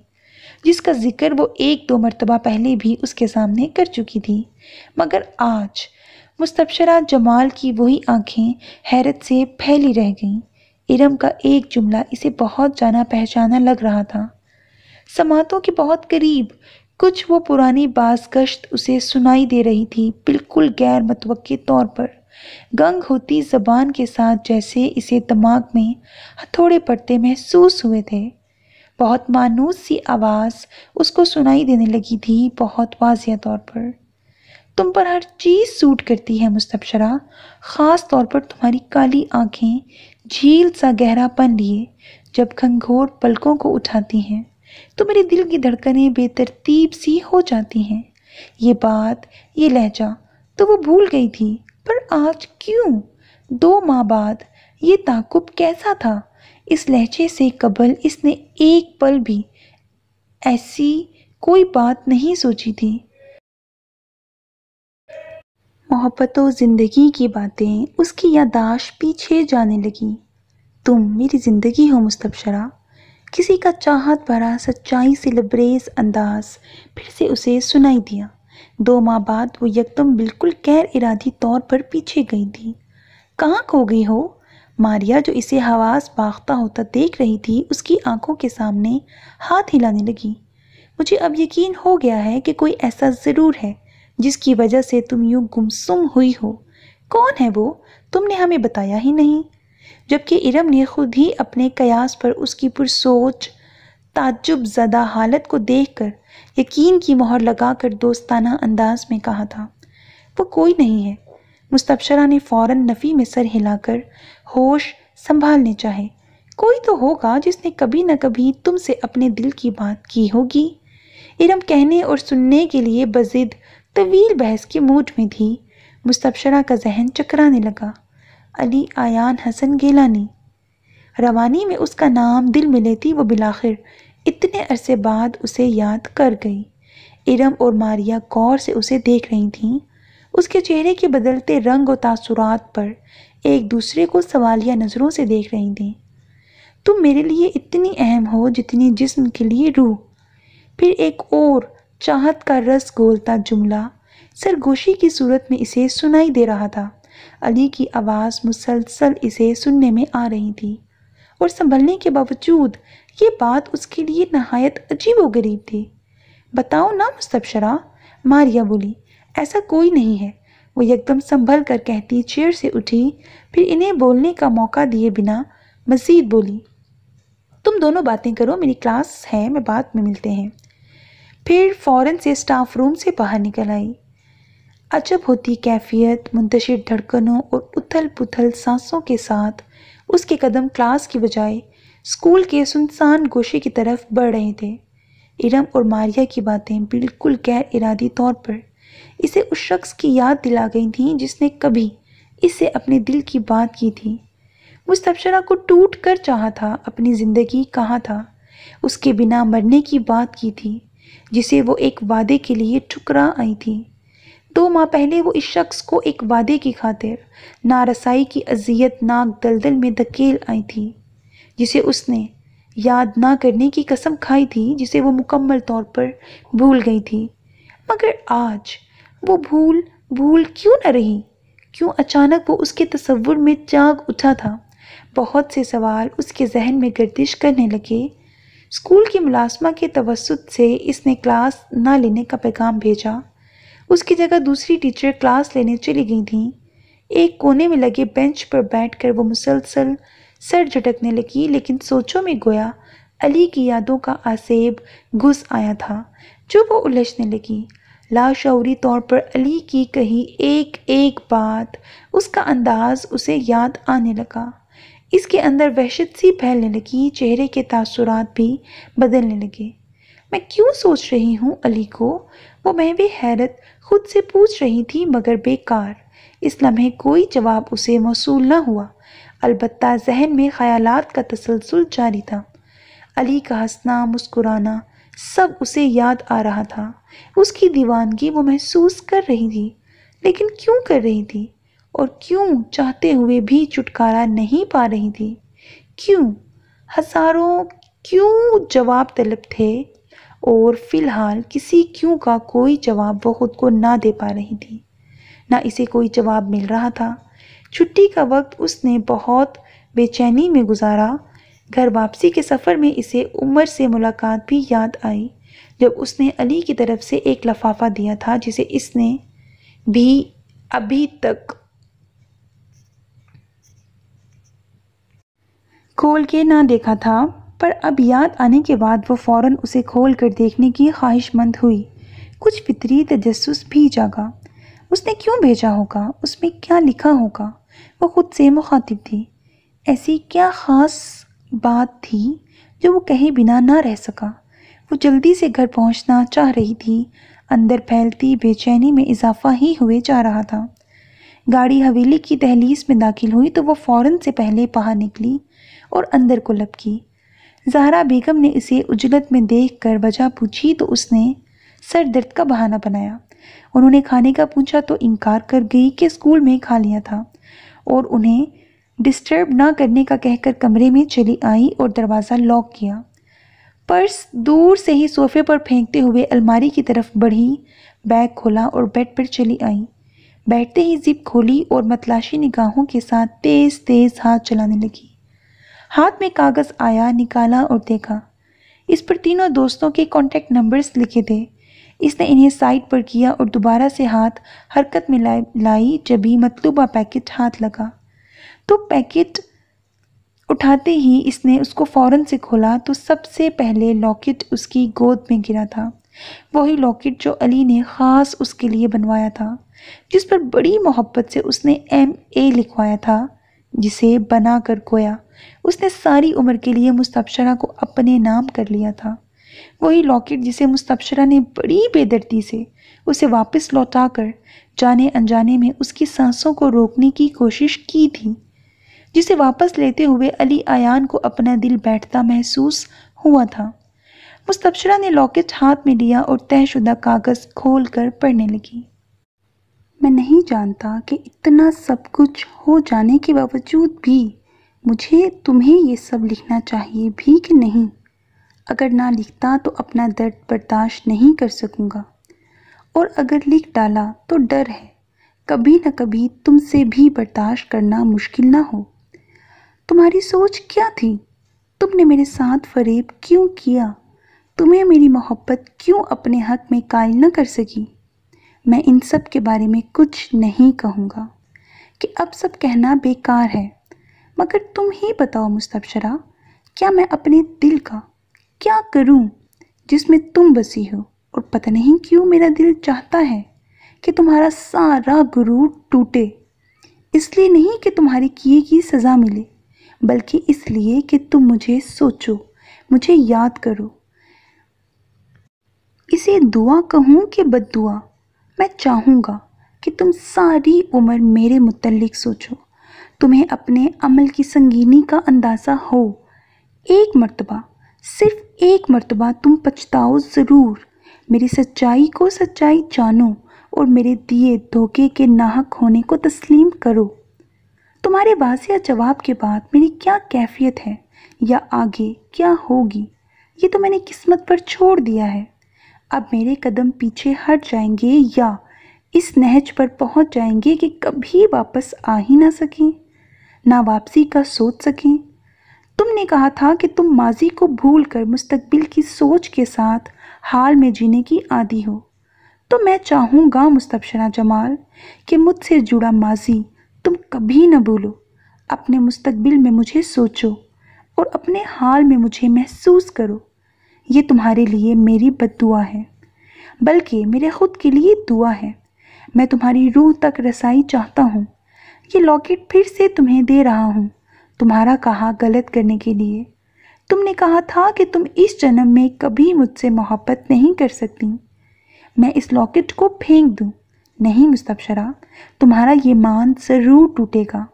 जिसका जिक्र वो 1-2 मरतबा पहले भी उसके सामने कर चुकी थी। मगर आज मुस्तबशरा जमाल की वही आंखें हैरत से फैली रह गईं। इरम का एक जुमला इसे बहुत जाना पहचाना लग रहा था, समातों के बहुत करीब। कुछ वो पुरानी बाज़गश्त उसे सुनाई दे रही थी, बिल्कुल गैर मतवक्के तौर पर, गंग होती ज़बान के साथ, जैसे इसे दिमाग में हथौड़े पड़ते महसूस हुए थे। बहुत मानूस सी आवाज़ उसको सुनाई देने लगी थी, बहुत वाज़िया तौर पर। तुम पर हर चीज़ सूट करती है मुस्तबशरा, ख़ास तौर पर तुम्हारी काली आँखें झील सा गहरापन लिए जब घंघोर पलकों को उठाती हैं तो मेरे दिल की धड़कनें बेतरतीब सी हो जाती हैं। ये बात, ये लहजा तो वो भूल गई थी, पर आज क्यों? 2 माह बाद ये ताक़ुब कैसा था? इस लहजे से कबल इसने एक पल भी ऐसी कोई बात नहीं सोची थी। मोहब्बतों ज़िंदगी की बातें उसकी यादाश्त पीछे जाने लगी। तुम मेरी ज़िंदगी हो मुस्तबशरा, किसी का चाहत भरा सच्चाई से लबरेज अंदाज फिर से उसे सुनाई दिया। 2 माह बाद वो यकदम बिल्कुल गैर इरादी तौर पर पीछे गई थी। कहाँ खो गई हो? मारिया जो इसे हवास बाख्ता होता देख रही थी, उसकी आंखों के सामने हाथ हिलाने लगी। मुझे अब यकीन हो गया है कि कोई ऐसा ज़रूर है जिसकी वजह से तुम यूँ गुमसुम हुई हो। कौन है वो? तुमने हमें बताया ही नहीं। जबकि इरम ने खुद ही अपने कयास पर उसकी पुरसोच ताज्जुब ज़दा हालत को देखकर यकीन की मोहर लगाकर दोस्ताना अंदाज में कहा था, वो कोई नहीं है। मुस्तबशरा ने फ़ौरन नफ़ी में सर हिलाकर होश संभालने चाहे। कोई तो होगा जिसने कभी न कभी तुमसे अपने दिल की बात की होगी। इरम कहने और सुनने के लिए बज़िद तवील बहस के मूड में थी। मुस्तबशरा का जहन चकराने लगा। अली आयान हसन गिलानी, रवानी में उसका नाम दिल में लेती वो बिलाखिर इतने अरसे बाद उसे याद कर गई। इरम और मारिया गौर से उसे देख रही थीं। उसके चेहरे के बदलते रंग और तासुरात पर एक दूसरे को सवालिया नज़रों से देख रही थीं। तुम मेरे लिए इतनी अहम हो जितनी जिस्म के लिए रूह। फिर एक और चाहत का रस घोलता जुमला सरगोशी की सूरत में इसे सुनाई दे रहा था। अली की आवाज़ मुसलसल इसे सुनने में आ रही थी और संभलने के बावजूद ये बात उसके लिए नहायत अजीबोगरीब थी। बताओ ना मुस्तबशरा, मारिया बोली, ऐसा कोई नहीं है। वो एकदम संभल कर कहती चेयर से उठी, फिर इन्हें बोलने का मौका दिए बिना मजीद बोली, तुम दोनों बातें करो, मेरी क्लास है, मैं बाद में मिलते हैं। फिर फौरन से स्टाफ रूम से बाहर निकल आई। अजब होती कैफियत मुंतशिर धड़कनों और उथल पुथल सांसों के साथ उसके कदम क्लास की बजाय स्कूल के सुनसान गोशे की तरफ बढ़ रहे थे। इरम और मारिया की बातें बिल्कुल गैर इरादी तौर पर इसे उस शख्स की याद दिला गई थी जिसने कभी इससे अपने दिल की बात की थी। मुस्तबशरा को टूट कर चाहा था, अपनी ज़िंदगी कहा था, उसके बिना मरने की बात की थी जिसे वो एक वादे के लिए ठुकरा आई थी। 2 माह पहले वो इस शख्स को एक वादे की खातिर नारसाई की अजियतनाक दलदल में धकेल आई थी जिसे उसने याद ना करने की कसम खाई थी, जिसे वो मुकम्मल तौर पर भूल गई थी। मगर आज वो भूल क्यों न रही? क्यों अचानक वो उसके तसव्वुर में जाग उठा था। बहुत से सवाल उसके जहन में गर्दिश करने लगे। स्कूल की मुलाजमा के तवस्सुत से इसने क्लास ना लेने का पैगाम भेजा। उसकी जगह दूसरी टीचर क्लास लेने चली गई थीं। एक कोने में लगे बेंच पर बैठकर वो मुसलसल सर झटकने लगी, लेकिन सोचों में गोया अली की यादों का आसेब घुस आया था जो वो उलझने लगी। लाशऊरी तौर पर अली की कही एक एक बात, उसका अंदाज़ उसे याद आने लगा। इसके अंदर वहशत सी फैलने लगी, चेहरे के तासुरात भी बदलने लगे। मैं क्यों सोच रही हूँ अली को? वो महवे हैरत खुद से पूछ रही थी, मगर बेकार। इस लम्हे कोई जवाब उसे मौसूल ना हुआ। अलबत्ता जहन में ख़यालात का तसलसल जारी था। अली का हंसना मुस्कुराना सब उसे याद आ रहा था। उसकी दीवानगी वो महसूस कर रही थी, लेकिन क्यों कर रही थी और क्यों चाहते हुए भी छुटकारा नहीं पा रही थी? क्यों? हज़ारों क्यों जवाब तलब थे और फिलहाल किसी क्यों का कोई जवाब वो खुद को ना दे पा रही थी, ना इसे कोई जवाब मिल रहा था। छुट्टी का वक्त उसने बहुत बेचैनी में गुजारा। घर वापसी के सफ़र में इसे उमर से मुलाकात भी याद आई जब उसने अली की तरफ से एक लफाफा दिया था जिसे इसने भी अभी तक खोल के ना देखा था, पर अब याद आने के बाद वो फ़ौरन उसे खोल कर देखने की ख्वाहिशमंद हुई। कुछ फितरी तजस्सुस भी जागा। उसने क्यों भेजा होगा? उसमें क्या लिखा होगा? वो खुद से मुखातिब थी। ऐसी क्या ख़ास बात थी जो वो कहे बिना ना रह सका? वो जल्दी से घर पहुंचना चाह रही थी। अंदर फैलती बेचैनी में इजाफा ही हुए जा रहा था। गाड़ी हवेली की दहलीज में दाखिल हुई तो वो फ़ौरन से पहले बाहर निकली और अंदर को लपकी। ज़हरा बेगम ने इसे उजलत में देखकर वजह पूछी तो उसने सर दर्द का बहाना बनाया। उन्होंने खाने का पूछा तो इनकार कर गई कि स्कूल में खा लिया था और उन्हें डिस्टर्ब ना करने का कहकर कमरे में चली आई और दरवाज़ा लॉक किया। पर्स दूर से ही सोफे पर फेंकते हुए अलमारी की तरफ बढ़ी, बैग खोला और बेड पर चली आई। बैठते ही जिप खोली और मतलाशी निगाहों के साथ तेज़ तेज़ हाथ चलाने लगी। हाथ में कागज़ आया, निकाला और देखा इस पर तीनों दोस्तों के कॉन्टैक्ट नंबर्स लिखे थे। इसने इन्हें साइड पर किया और दोबारा से हाथ हरकत में लाई जब ही मतलूबा पैकेट हाथ लगा तो पैकेट उठाते ही इसने उसको फ़ौरन से खोला तो सबसे पहले लॉकेट उसकी गोद में गिरा था। वही लॉकेट जो अली ने ख़ास उसके लिए बनवाया था, जिस पर बड़ी मोहब्बत से उसने M.A. लिखवाया था, जिसे बना कर खोया उसने सारी उम्र के लिए मुस्तबशरा को अपने नाम कर लिया था। वही लॉकेट जिसे मुस्तबशरा ने बड़ी बेदर्दी से उसे वापस लौटा कर जाने अनजाने में उसकी सांसों को रोकने की कोशिश की थी, जिसे वापस लेते हुए अली आयान को अपना दिल बैठता महसूस हुआ था। मुस्तबशरा ने लॉकेट हाथ में लिया और तहशुदा कागज़ खोल कर पढ़ने लगी। मैं नहीं जानता कि इतना सब कुछ हो जाने के बावजूद भी मुझे तुम्हें ये सब लिखना चाहिए भी कि नहीं। अगर ना लिखता तो अपना दर्द बर्दाश्त नहीं कर सकूँगा, और अगर लिख डाला तो डर है कभी न कभी तुमसे भी बर्दाश्त करना मुश्किल ना हो। तुम्हारी सोच क्या थी? तुमने मेरे साथ फरेब क्यों किया? तुम्हें मेरी मोहब्बत क्यों अपने हक में कायल न कर सकी? मैं इन सब के बारे में कुछ नहीं कहूँगा कि अब सब कहना बेकार है, मगर तुम ही बताओ मुस्तबशरा, क्या मैं अपने दिल का क्या करूँ जिसमें तुम बसी हो? और पता नहीं क्यों मेरा दिल चाहता है कि तुम्हारा सारा गुरूर टूटे, इसलिए नहीं कि तुम्हारे किए की सज़ा मिले, बल्कि इसलिए कि तुम मुझे सोचो, मुझे याद करो। इसे दुआ कहूँ कि बद्दुआ, मैं चाहूँगा कि तुम सारी उम्र मेरे मुतल्लिक सोचो, तुम्हें अपने अमल की संगीनी का अंदाज़ा हो। एक मर्तबा, सिर्फ़ एक मर्तबा तुम पछताओ ज़रूर, मेरी सच्चाई को सच्चाई जानो और मेरे दिए धोखे के नाहक होने को तस्लीम करो। तुम्हारे वाज़ेह जवाब के बाद मेरी क्या कैफियत है या आगे क्या होगी, ये तो मैंने किस्मत पर छोड़ दिया है। अब मेरे कदम पीछे हट जाएंगे या इस नहज पर पहुंच जाएंगे कि कभी वापस आ ही ना सकें, ना वापसी का सोच सकें। तुमने कहा था कि तुम माजी को भूल कर मुस्तकबिल की सोच के साथ हाल में जीने की आदी हो, तो मैं चाहूँगा मुस्तबशरा जमाल कि मुझसे जुड़ा माजी तुम कभी न भूलो। अपने मुस्तकबिल में मुझे सोचो और अपने हाल में मुझे महसूस करो। ये तुम्हारे लिए मेरी बद्दुआ है, बल्कि मेरे ख़ुद के लिए दुआ है। मैं तुम्हारी रूह तक रसाई चाहता हूँ। ये लॉकेट फिर से तुम्हें दे रहा हूँ, तुम्हारा कहा गलत करने के लिए। तुमने कहा था कि तुम इस जन्म में कभी मुझसे मोहब्बत नहीं कर सकती। मैं इस लॉकेट को फेंक दूँ? नहीं मुस्तबशरा, तुम्हारा ये मान ज़रूर टूटेगा।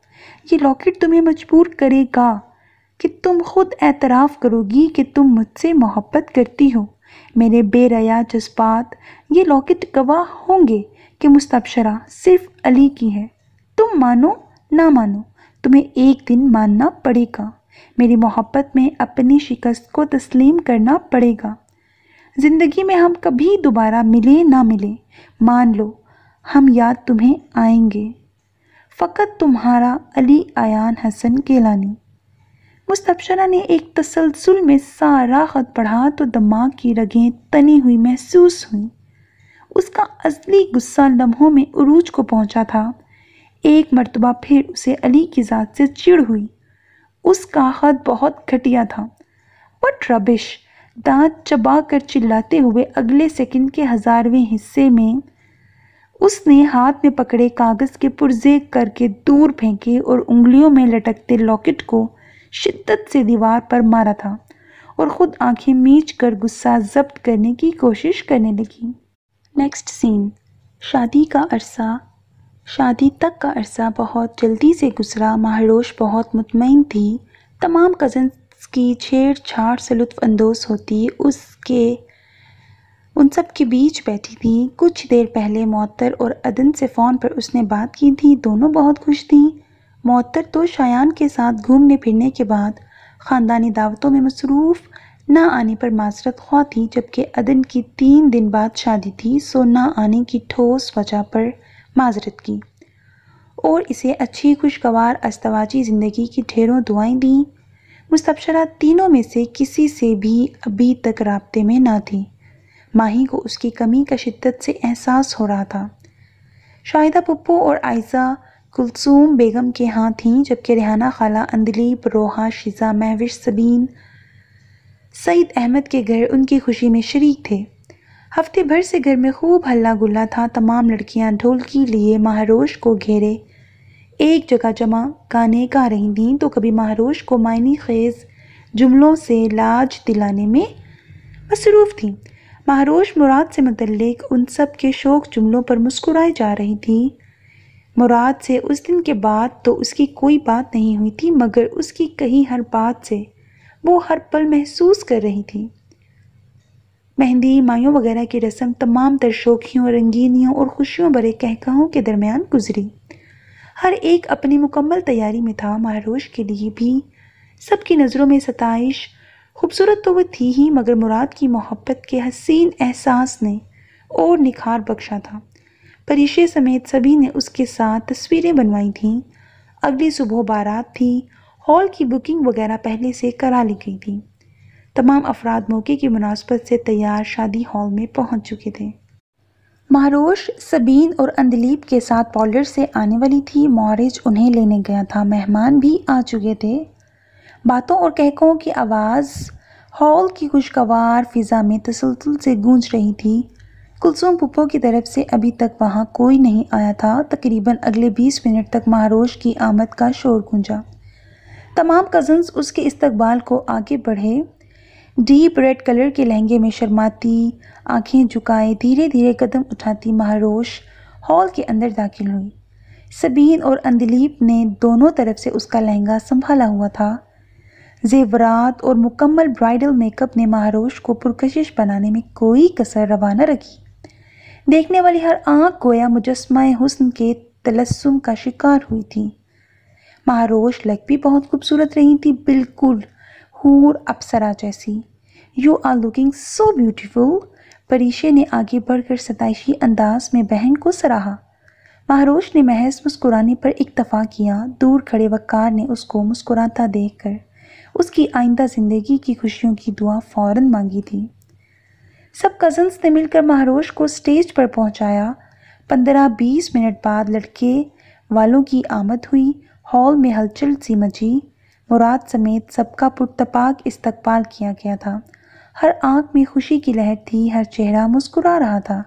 ये लॉकेट तुम्हें मजबूर करेगा कि तुम खुद एतराफ़ करोगी कि तुम मुझसे मोहब्बत करती हो। मेरे बेरया जज्बात, ये लॉकेट गवाह होंगे कि मुस्तबशरा सिर्फ़ अली की है। तुम मानो ना मानो, तुम्हें एक दिन मानना पड़ेगा। मेरी मोहब्बत में अपनी शिकस्त को तस्लीम करना पड़ेगा। ज़िंदगी में हम कभी दोबारा मिले ना मिले, मान लो हम याद तुम्हें आएंगे। फ़कत तुम्हारा अली आयान हसन गिलानी। मुस्तबशरा ने एक तसलसुल में सारा ख़त पढ़ा तो दिमाग की रगें तनी हुई महसूस हुई। उसका असली गुस्सा लम्हों में उरूज को पहुंचा था। एक मर्तबा फिर उसे अली की ज़ात से चिढ़ हुई। उसका ख़त बहुत घटिया था। वट रबिश, दांत चबा कर चिल्लाते हुए अगले सेकंड के 1000वें हिस्से में उसने हाथ में पकड़े कागज़ के पुर्जे करके दूर फेंके और उंगलियों में लटकते लॉकेट को शिद्दत से दीवार पर मारा था और ख़ुद आंखें मींच कर गुस्सा जब्त करने की कोशिश करने लगी। नेक्स्ट सीन, शादी का अरसा। शादी तक का अरसा बहुत जल्दी से गुजरा। महरोश बहुत मुतमईन थी। तमाम कज़न की छेड़छाड़ से लुत्फ़अंदोज़ होती उन सब के बीच बैठी थी। कुछ देर पहले मोअत्तर और अदन से फ़ोन पर उसने बात की थी। दोनों बहुत खुश थीं। मोअत्तर तो शायान के साथ घूमने फिरने के बाद ख़ानदानी दावतों में मसरूफ़ ना आने पर माजरत ख्वाह थी, जबकि अदन की 3 दिन बाद शादी थी, सो ना आने की ठोस वजह पर माजरत की और इसे अच्छी खुशगवार अस्तवाजी ज़िंदगी की ढेरों दुआएं दीं। मुस्तबशरा तीनों में से किसी से भी अभी तक राब्ते में ना थी। माही को उसकी कमी का शिद्दत से एहसास हो रहा था। शाहिदा पप्पू और आयशा कुलसूम बेगम के यहाँ थीं, जबकि रिहाना खाला, अंदलीब, रोहा, शीज़ा, महविश, सबीन सईद अहमद के घर उनकी खुशी में शरीक थे। हफ्ते भर से घर में खूब हल्ला गुल्ला था। तमाम लड़कियां ढोलकी लिए महरोश को घेरे एक जगह जमा गाने गा रही थीं, तो कभी महरोश को मायनी खेज जुमलों से लाज दिलाने में मसरूफ़ थीं। महरोश मुराद से मुतल्लिक उन सब के शौक जुमलों पर मुस्कुराए जा रही थी। मुराद से उस दिन के बाद तो उसकी कोई बात नहीं हुई थी, मगर उसकी कही हर बात से वो हर पल महसूस कर रही थी। मेहंदी, मायों वगैरह की रस्म तमाम तर शोखियों, रंगीनियों और खुशियों भरे कहकाहों के दरमियान गुजरी। हर एक अपनी मुकम्मल तैयारी में था। महरोश के लिए भी सबकी नज़रों में सताइश। खूबसूरत तो वह थी ही, मगर मुराद की मोहब्बत के हसीन एहसास ने और निखार बख्शा था। परिशे समेत सभी ने उसके साथ तस्वीरें बनवाई थीं। अगली सुबह बारात थी। हॉल की बुकिंग वगैरह पहले से करा ली गई थी। तमाम अफराद मौके की मुनासबत से तैयार शादी हॉल में पहुंच चुके थे। महरोश सबीन और अंदलीब के साथ पार्लर से आने वाली थी। मौरिज उन्हें लेने गया था। मेहमान भी आ चुके थे। बातों और कहकों की आवाज़ हॉल की खुशगवार फ़िज़ा में तसलसल से गूंज रही थी। कुलसुम फुप्पो की तरफ से अभी तक वहाँ कोई नहीं आया था। तकरीबन अगले 20 मिनट तक महरोश की आमद का शोर गूंजा। तमाम कज़न्स उसके इस्तकबाल को आगे बढ़े। डीप रेड कलर के लहंगे में शर्माती, आंखें झुकाए, धीरे धीरे कदम उठाती महरोश हॉल के अंदर दाखिल हुई। सबीन और अंदलीब ने दोनों तरफ से उसका लहंगा संभाला हुआ था। जेवरात और मुकम्मल ब्राइडल मेकअप ने महरोश को पुरकशिश बनाने में कोई कसर रवा न रखी। देखने वाली हर आंख गोया मुजस्मा हुस्न के तलस्सुम का शिकार हुई थी। महरोश लग भी बहुत खूबसूरत रही थी, बिल्कुल हूर अप्सरा जैसी। You are looking so beautiful, Parishay ने आगे बढ़कर सताइशी अंदाज में बहन को सराहा। महरोश ने महज मुस्कुराने पर इक्तफा किया। दूर खड़े वक़ार ने उसको मुस्कुराता देखकर उसकी आइंदा ज़िंदगी की खुशियों की दुआ फ़ौरन मांगी थी। सब कज़न्स ने मिलकर महरोश को स्टेज पर पहुंचाया। 15-20 मिनट बाद लड़के वालों की आमद हुई। हॉल में हलचल सी मची। मुराद समेत सबका पुरतपाक इस्तकबाल किया गया था। हर आंख में खुशी की लहर थी, हर चेहरा मुस्कुरा रहा था।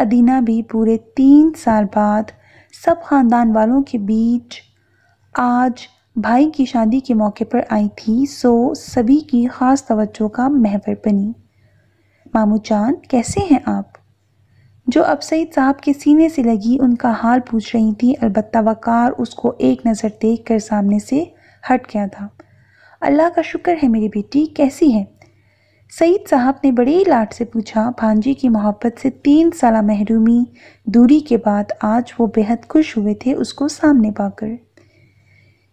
अदीना भी पूरे 3 साल बाद सब ख़ानदान वालों के बीच आज भाई की शादी के मौके पर आई थी, सो सभी की ख़ास तवज्जो का महवर बनी। मामू जान, कैसे हैं आप? जो अब सईद साहब के सीने से लगी उनका हाल पूछ रही थी। अलबत्ता वक़ार उसको एक नज़र देख कर सामने से हट गया था। अल्लाह का शुक्र है मेरी बेटी, कैसी है? सईद साहब ने बड़े लाड से पूछा। भांजी की मोहब्बत से 3 साल महरूमी दूरी के बाद आज वो बेहद खुश हुए थे उसको सामने पाकर।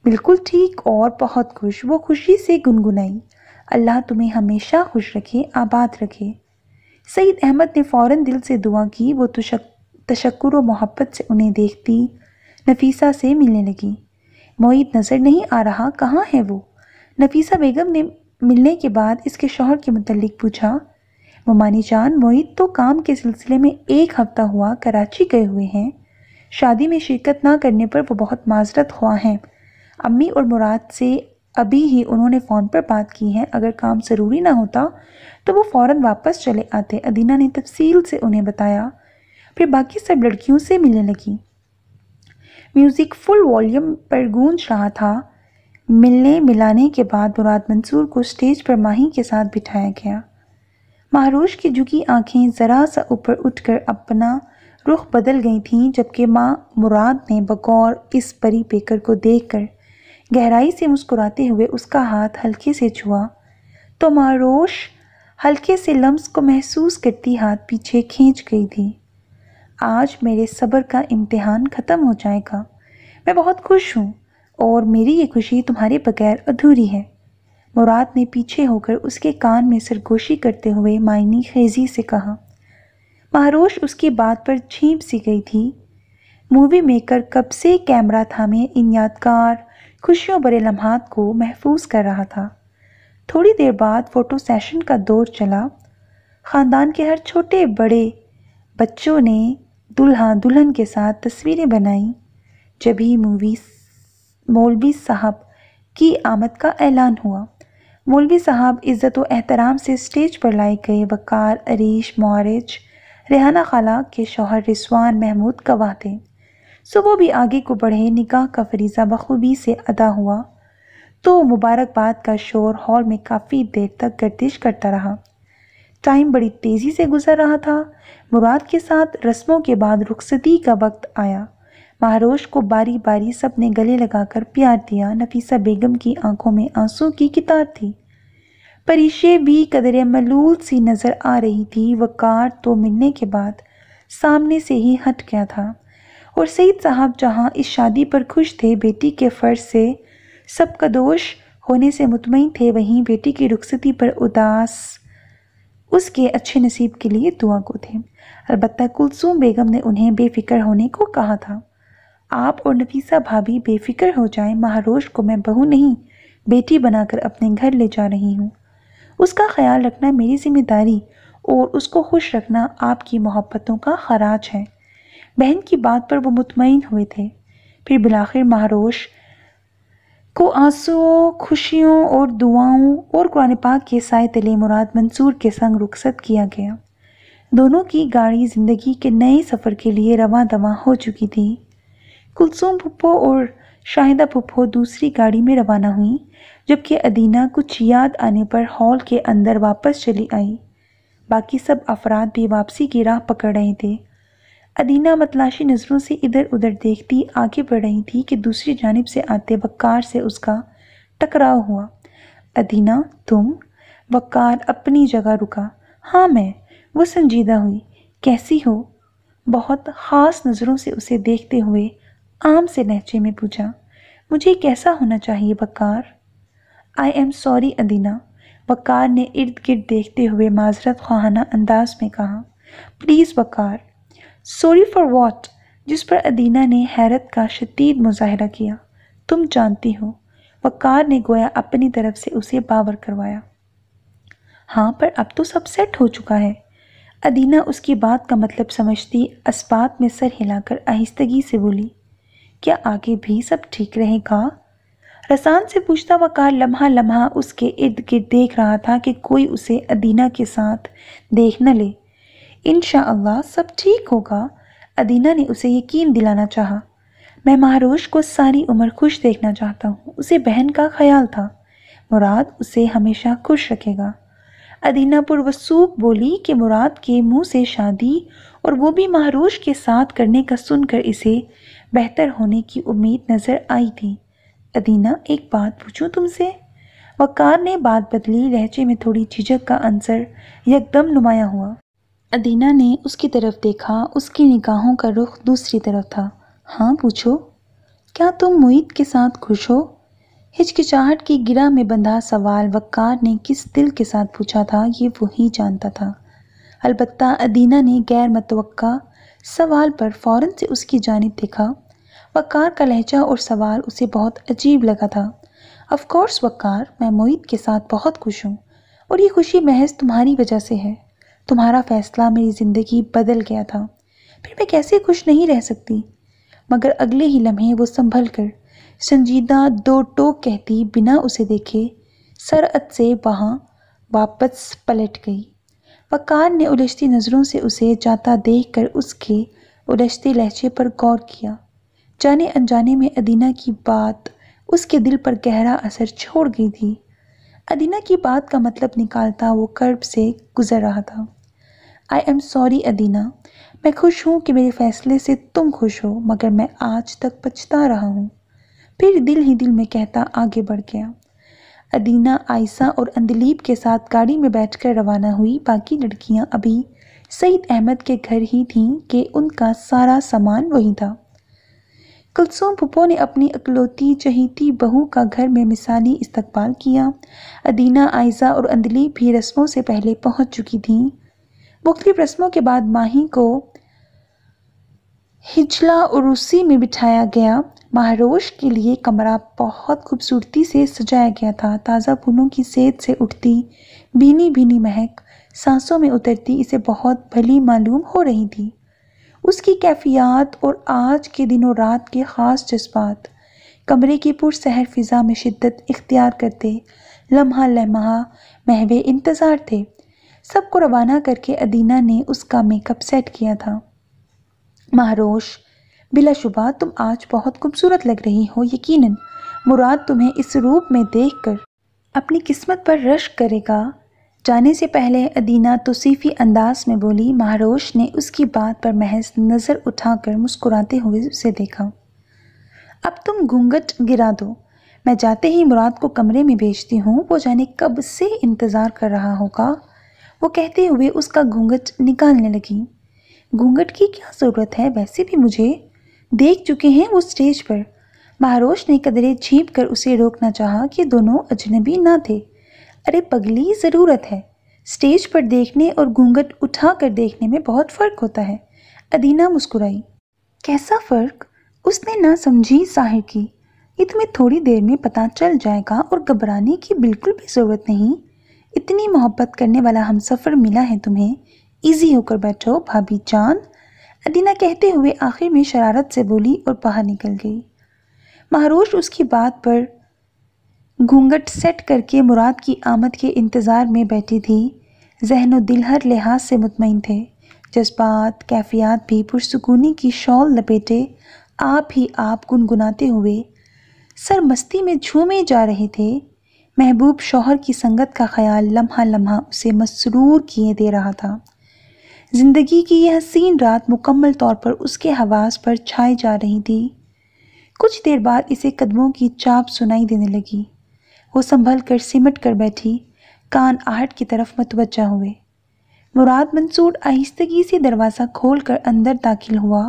बिल्कुल ठीक और बहुत खुश, वो खुशी से गुनगुनाई। अल्लाह तुम्हें हमेशा खुश रखे, आबाद रखे। सईद अहमद ने फ़ौरन दिल से दुआ की। वो तशक्कुर और मोहब्बत से उन्हें देखती नफीसा से मिलने लगी। मोईद नज़र नहीं आ रहा, कहाँ है वो? नफीसा बेगम ने मिलने के बाद इसके शौहर के मुतल्लिक पूछा। ममानी जान, मोईद तो काम के सिलसिले में 1 हफ्ता हुआ कराची गए हुए हैं। शादी में शिरकत ना करने पर वो बहुत माजरत ख्वाह हैं। अम्मी और मुराद से अभी ही उन्होंने फ़ोन पर बात की है। अगर काम ज़रूरी ना होता तो वो फ़ौरन वापस चले आते, अदीना ने तफसील से उन्हें बताया। फिर बाकी सब लड़कियों से मिलने लगी। म्यूज़िक फुल वॉल्यूम पर गूंज रहा था। मिलने मिलाने के बाद मुराद मंसूर को स्टेज पर माही के साथ बिठाया गया। महरोश की झुकी आंखें ज़रा सा ऊपर उठकर अपना रुख बदल गई थीं, जबकि माँ मुराद ने बगौर इस परी पेकर को देखकर गहराई से मुस्कुराते हुए उसका हाथ हल्के से छुआ, तो महरोश हल्के से लम्स को महसूस करती हाथ पीछे खींच गई थी। आज मेरे सब्र का इम्तिहान ख़त्म हो जाएगा। मैं बहुत खुश हूँ और मेरी ये खुशी तुम्हारे बगैर अधूरी है। मुराद ने पीछे होकर उसके कान में सरगोशी करते हुए मायनी खेजी से कहा। महरोश उसकी बात पर झींप सी गई थी। मूवी मेकर कब से कैमरा थामे इन यादगार खुशियों भरे लम्हात को महफूज कर रहा था। थोड़ी देर बाद फ़ोटो सेशन का दौर चला। ख़ानदान के हर छोटे बड़े बच्चों ने दुल्हा दुल्हन के साथ तस्वीरें बनाई। जब ही मौलवी साहब की आमद का ऐलान हुआ। मौलवी साहब इज़्ज़त और एहतराम से स्टेज पर लाए गए। वक़ार, अरीश, मौरिज, रिहाना खाला के शौहर रिसवान महमूद गवाह थे। सो वो भी आगे को बढ़े। निकाह का फरीज़ा बखूबी से अदा हुआ तो मुबारकबाद का शोर हॉल में काफ़ी देर तक गर्दिश करता रहा। टाइम बड़ी तेज़ी से गुजर रहा था। मुराद के साथ रस्मों के बाद रुखसती का वक्त आया। महरोश को बारी बारी सब ने गले लगाकर प्यार दिया। नफीसा बेगम की आंखों में आंसू की कितार थी। परिशे भी कदरे मलूल सी नज़र आ रही थी। वक़ार तो मिलने के बाद सामने से ही हट गया था और सईद साहब जहां इस शादी पर खुश थे, बेटी के फ़र्ज से सबका दोष होने से मुतमईन थे, वहीं बेटी की रुखसती पर उदास उसके अच्छे नसीब के लिए दुआ को थे। अलबत्ता कुलसूम बेगम ने उन्हें बेफ़िक्र होने को कहा था। आप और नफीसा भाभी बेफ़िक्र हो जाएं, महरोश को मैं बहू नहीं बेटी बनाकर अपने घर ले जा रही हूँ। उसका ख्याल रखना मेरी जिम्मेदारी और उसको खुश रखना आपकी मोहब्बतों का खराज है। बहन की बात पर वो मुतमईन हुए थे। फिर बिलाखिर महरोश को आंसुओं, खुशियों और दुआओं और कुरान पाक के साए तले मुराद मंसूर के संग रुखसत किया गया। दोनों की गाड़ी ज़िंदगी के नए सफ़र के लिए रवां दवा हो चुकी थी। कुलसूम फुप्पो और शाहिदा फुप्पो दूसरी गाड़ी में रवाना हुई, जबकि अदीना कुछ याद आने पर हॉल के अंदर वापस चली आई। बाकी सब अफराद भी वापसी की राह पकड़ रहे थे। अदीना मतलाशी नज़रों से इधर उधर देखती आगे बढ़ रही थी कि दूसरी जानिब से आते वक़ार से उसका टकराव हुआ। अदीना तुम? वक़ार अपनी जगह रुका। हाँ मैं। वो संजीदा हुई। कैसी हो? बहुत ख़ास नज़रों से उसे देखते हुए आम से लहजे में पूछा। मुझे कैसा होना चाहिए वक़ार? आई एम सॉरी अदीना, वक़ार ने इर्द गिर्द देखते हुए माजरत ख्वाहाना अंदाज में कहा। Please Waqar. Sorry for what? जिस पर अदीना ने हैरत का शदीद मुजाहरा किया। तुम जानती हो, वक़ार ने गोया अपनी तरफ से उसे बावर करवाया। हाँ पर अब तो सब सेट हो चुका है। अदीना उसकी बात का मतलब समझती अस्बात में सर हिलाकर आहिस्तगी से बोली। क्या आगे भी सब ठीक रहेगा? रसान से पूछता वक़ार लम्हा लम्हा उसके इर्द गिर्द देख रहा था कि कोई उसे अदीना के साथ देख न ले। इंशाअल्लाह सब ठीक होगा, अदीना ने उसे यकीन दिलाना चाहा। मैं महरोश को सारी उम्र खुश देखना चाहता हूँ। उसे बहन का ख्याल था। मुराद उसे हमेशा खुश रखेगा। अदीना पुरवसूक बोली कि मुराद के मुंह से शादी और वो भी महरोश के साथ करने का सुनकर इसे बेहतर होने की उम्मीद नज़र आई थी। अदीना एक बात पूछूं तुमसे? वक़ार ने बात बदली। लहजे में थोड़ी झिझक का अंसर यकदम नुमाया हुआ। अदीना ने उसकी तरफ देखा। उसकी निगाहों का रुख दूसरी तरफ था। हाँ पूछो। क्या तुम मुईद के साथ खुश हो? हिचकिचाहट की गिरा में बंधा सवाल वक़ार ने किस दिल के साथ पूछा था ये वही जानता था। अलबत्ता अदीना ने गैर मतवक्का सवाल पर फ़ौरन से उसकी जानिब देखा। वक़ार का लहजा और सवाल उसे बहुत अजीब लगा था। ऑफ कोर्स वक़ार, मैं मुईद के साथ बहुत खुश हूँ और ये खुशी महज तुम्हारी वजह से है। तुम्हारा फ़ैसला मेरी ज़िंदगी बदल गया था। फिर मैं कैसे खुश नहीं रह सकती? मगर अगले ही लम्हे वो संभल कर संजीदा दो टोक कहती बिना उसे देखे सरअत से वहाँ वापस पलट गई। वक़ार ने उलझती नज़रों से उसे जाता देखकर उसके उलझते लहजे पर गौर किया। जाने अनजाने में अदीना की बात उसके दिल पर गहरा असर छोड़ गई थी। अदीना की बात का मतलब निकालता वो कर्ब से गुज़र रहा था। आई एम सॉरी अदीना, मैं खुश हूँ कि मेरे फ़ैसले से तुम खुश हो, मगर मैं आज तक पछता रहा हूँ। फिर दिल ही दिल में कहता आगे बढ़ गया। अदीना, आयशा और अंदलीब के साथ गाड़ी में बैठकर रवाना हुई। बाकी लड़कियां अभी सईद अहमद के घर ही थीं कि उनका सारा सामान वही था। कुलसूम फुप्पो ने अपनी अकलौती चहीती बहू का घर में मिसाली इस्तकबाल किया। अदीना, आयशा और अंदलीब भी रस्मों से पहले पहुंच चुकी थीं। मुख्तलिफ रस्मों के बाद माही को हिजला उरूसी में बिठाया गया। महरोश के लिए कमरा बहुत खूबसूरती से सजाया गया था। ताज़ा फूलों की सेहत से उठती भीनी भीनी महक सांसों में उतरती इसे बहुत भली मालूम हो रही थी। उसकी कैफियत और आज के दिनों रात के ख़ास जज्बात कमरे की पुरसहर फ़िज़ा में शिद्दत इख्तियार करते लम्हा लम्हा महवे इंतज़ार थे। सबको रवाना करके अदीना ने उसका मेकअप सेट किया था। महरोश, बिलाशुबा तुम आज बहुत खूबसूरत लग रही हो। यकीनन मुराद तुम्हें इस रूप में देखकर अपनी किस्मत पर रश्क करेगा। जाने से पहले अदीना तौसीफी अंदाज में बोली। महरोश ने उसकी बात पर महज नज़र उठाकर मुस्कुराते हुए उसे देखा। अब तुम घूंघट गिरा दो, मैं जाते ही मुराद को कमरे में भेजती हूँ। वो जाने कब से इंतज़ार कर रहा होगा। वो कहते हुए उसका घूंघट निकालने लगी। घूंघट की क्या ज़रूरत है, वैसे भी मुझे देख चुके हैं वो स्टेज पर। महरोश ने कदरे झींप कर उसे रोकना चाहा कि दोनों अजनबी ना थे। अरे पगली, ज़रूरत है। स्टेज पर देखने और घूंघट उठा कर देखने में बहुत फ़र्क होता है। अदीना मुस्कुराई। कैसा फ़र्क, उसने ना समझी साहिर की। ये तुम्हें थोड़ी देर में पता चल जाएगा और घबराने की बिल्कुल भी ज़रूरत नहीं। इतनी मोहब्बत करने वाला हमसफ़र मिला है तुम्हें, इजी होकर बैठो भाभी जान। अदीना कहते हुए आखिर में शरारत से बोली और बाहर निकल गई। महरोश उसकी बात पर घूंघट सेट करके मुराद की आमद के इंतज़ार में बैठी थी। जहनो दिल हर लिहाज से मुतमईन थे। जज्बात कैफियत भी पुरसुकूनी की शॉल लपेटे आप ही आप गुनगुनाते हुए सरमस्ती में झूमे जा रहे थे। महबूब शौहर की संगत का ख्याल लम्हा लम्हा उसे मसरूर किए दे रहा था। ज़िंदगी की यह हसीन रात मुकम्मल तौर पर उसके हवास पर छाई जा रही थी। कुछ देर बाद इसे कदमों की चाप सुनाई देने लगी। वो संभल कर सिमट कर बैठी, कान आहट की तरफ मतवज्जा हुए। मुराद मंसूर आहिस्तगी से दरवाज़ा खोल कर अंदर दाखिल हुआ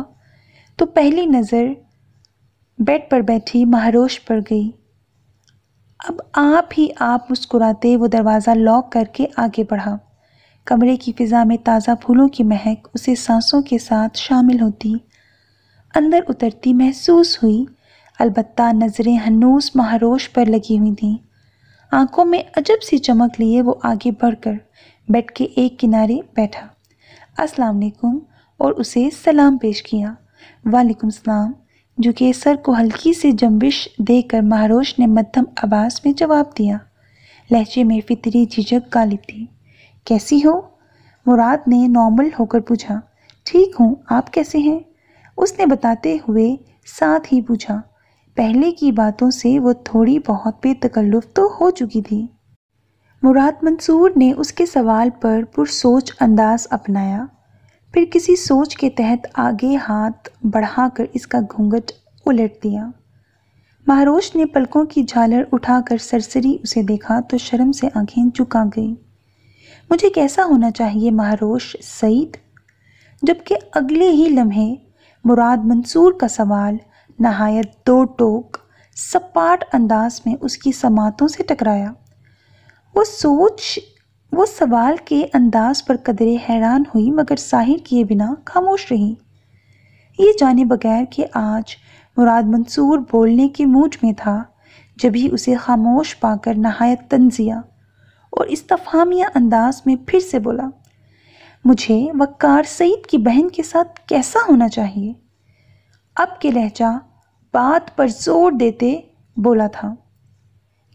तो पहली नज़र बेड पर बैठी महरोश पर गई। अब आप ही आप मुस्कुराते वो दरवाज़ा लॉक करके आगे बढ़ा। कमरे की फ़िज़ा में ताज़ा फूलों की महक उसे सांसों के साथ शामिल होती अंदर उतरती महसूस हुई। अलबत्ता नज़रें हनूस महरोश पर लगी हुई थीं। आंखों में अजब सी चमक लिए वो आगे बढ़कर बेड के एक किनारे बैठा, अस्सलाम वालेकुम और उसे सलाम पेश किया। वालेकुम सलाम, झुके सर को हल्की सी जंबिश देकर महरोश ने मध्यम आवाज़ में जवाब दिया। लहजे में फितरी झिझक गालिब थी। कैसी हो, मुराद ने नॉर्मल होकर पूछा। ठीक हूँ, आप कैसे हैं, उसने बताते हुए साथ ही पूछा। पहले की बातों से वो थोड़ी बहुत बेतकल्लुफ़ तो हो चुकी थी। मुराद मंसूर ने उसके सवाल पर पुरसोच अंदाज़ अपनाया, फिर किसी सोच के तहत आगे हाथ बढ़ाकर इसका घूंघट उलट दिया। महरोश ने पलकों की झालर उठाकर सरसरी उसे देखा तो शर्म से आंखें झुका गई। मुझे कैसा होना चाहिए महरोश सईद, जबकि अगले ही लम्हे मुराद मंसूर का सवाल नहायत दो टोक सपाट अंदाज में उसकी समातों से टकराया। वो सवाल के अंदाज पर कदरे हैरान हुई मगर जाहिर किए बिना खामोश रही, ये जाने बगैर कि आज मुराद मंसूर बोलने के मूड में था। जब ही उसे खामोश पाकर नहायत तंजिया और इस्तफहामिया अंदाज में फिर से बोला, मुझे वक़ार सईद की बहन के साथ कैसा होना चाहिए। अब के लहजा बात पर जोर देते बोला था।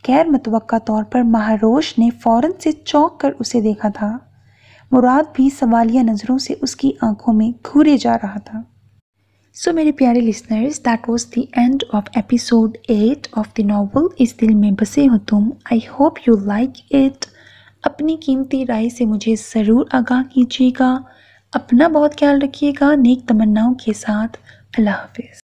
गैर मतवक्का तौर पर महरोश ने फ़ौरन से चौंक कर उसे देखा था। मुराद भी सवालिया नज़रों से उसकी आंखों में घूरे जा रहा था। सो मेरे प्यारे listeners, that was the end of episode 8 of the novel इस दिल में बसे हो तुम। I hope you like it. अपनी कीमती राय से मुझे ज़रूर आगाह कीजिएगा। अपना बहुत ख्याल रखिएगा। नेक तमन्नाओं के साथ, अल्लाह हाफिज़।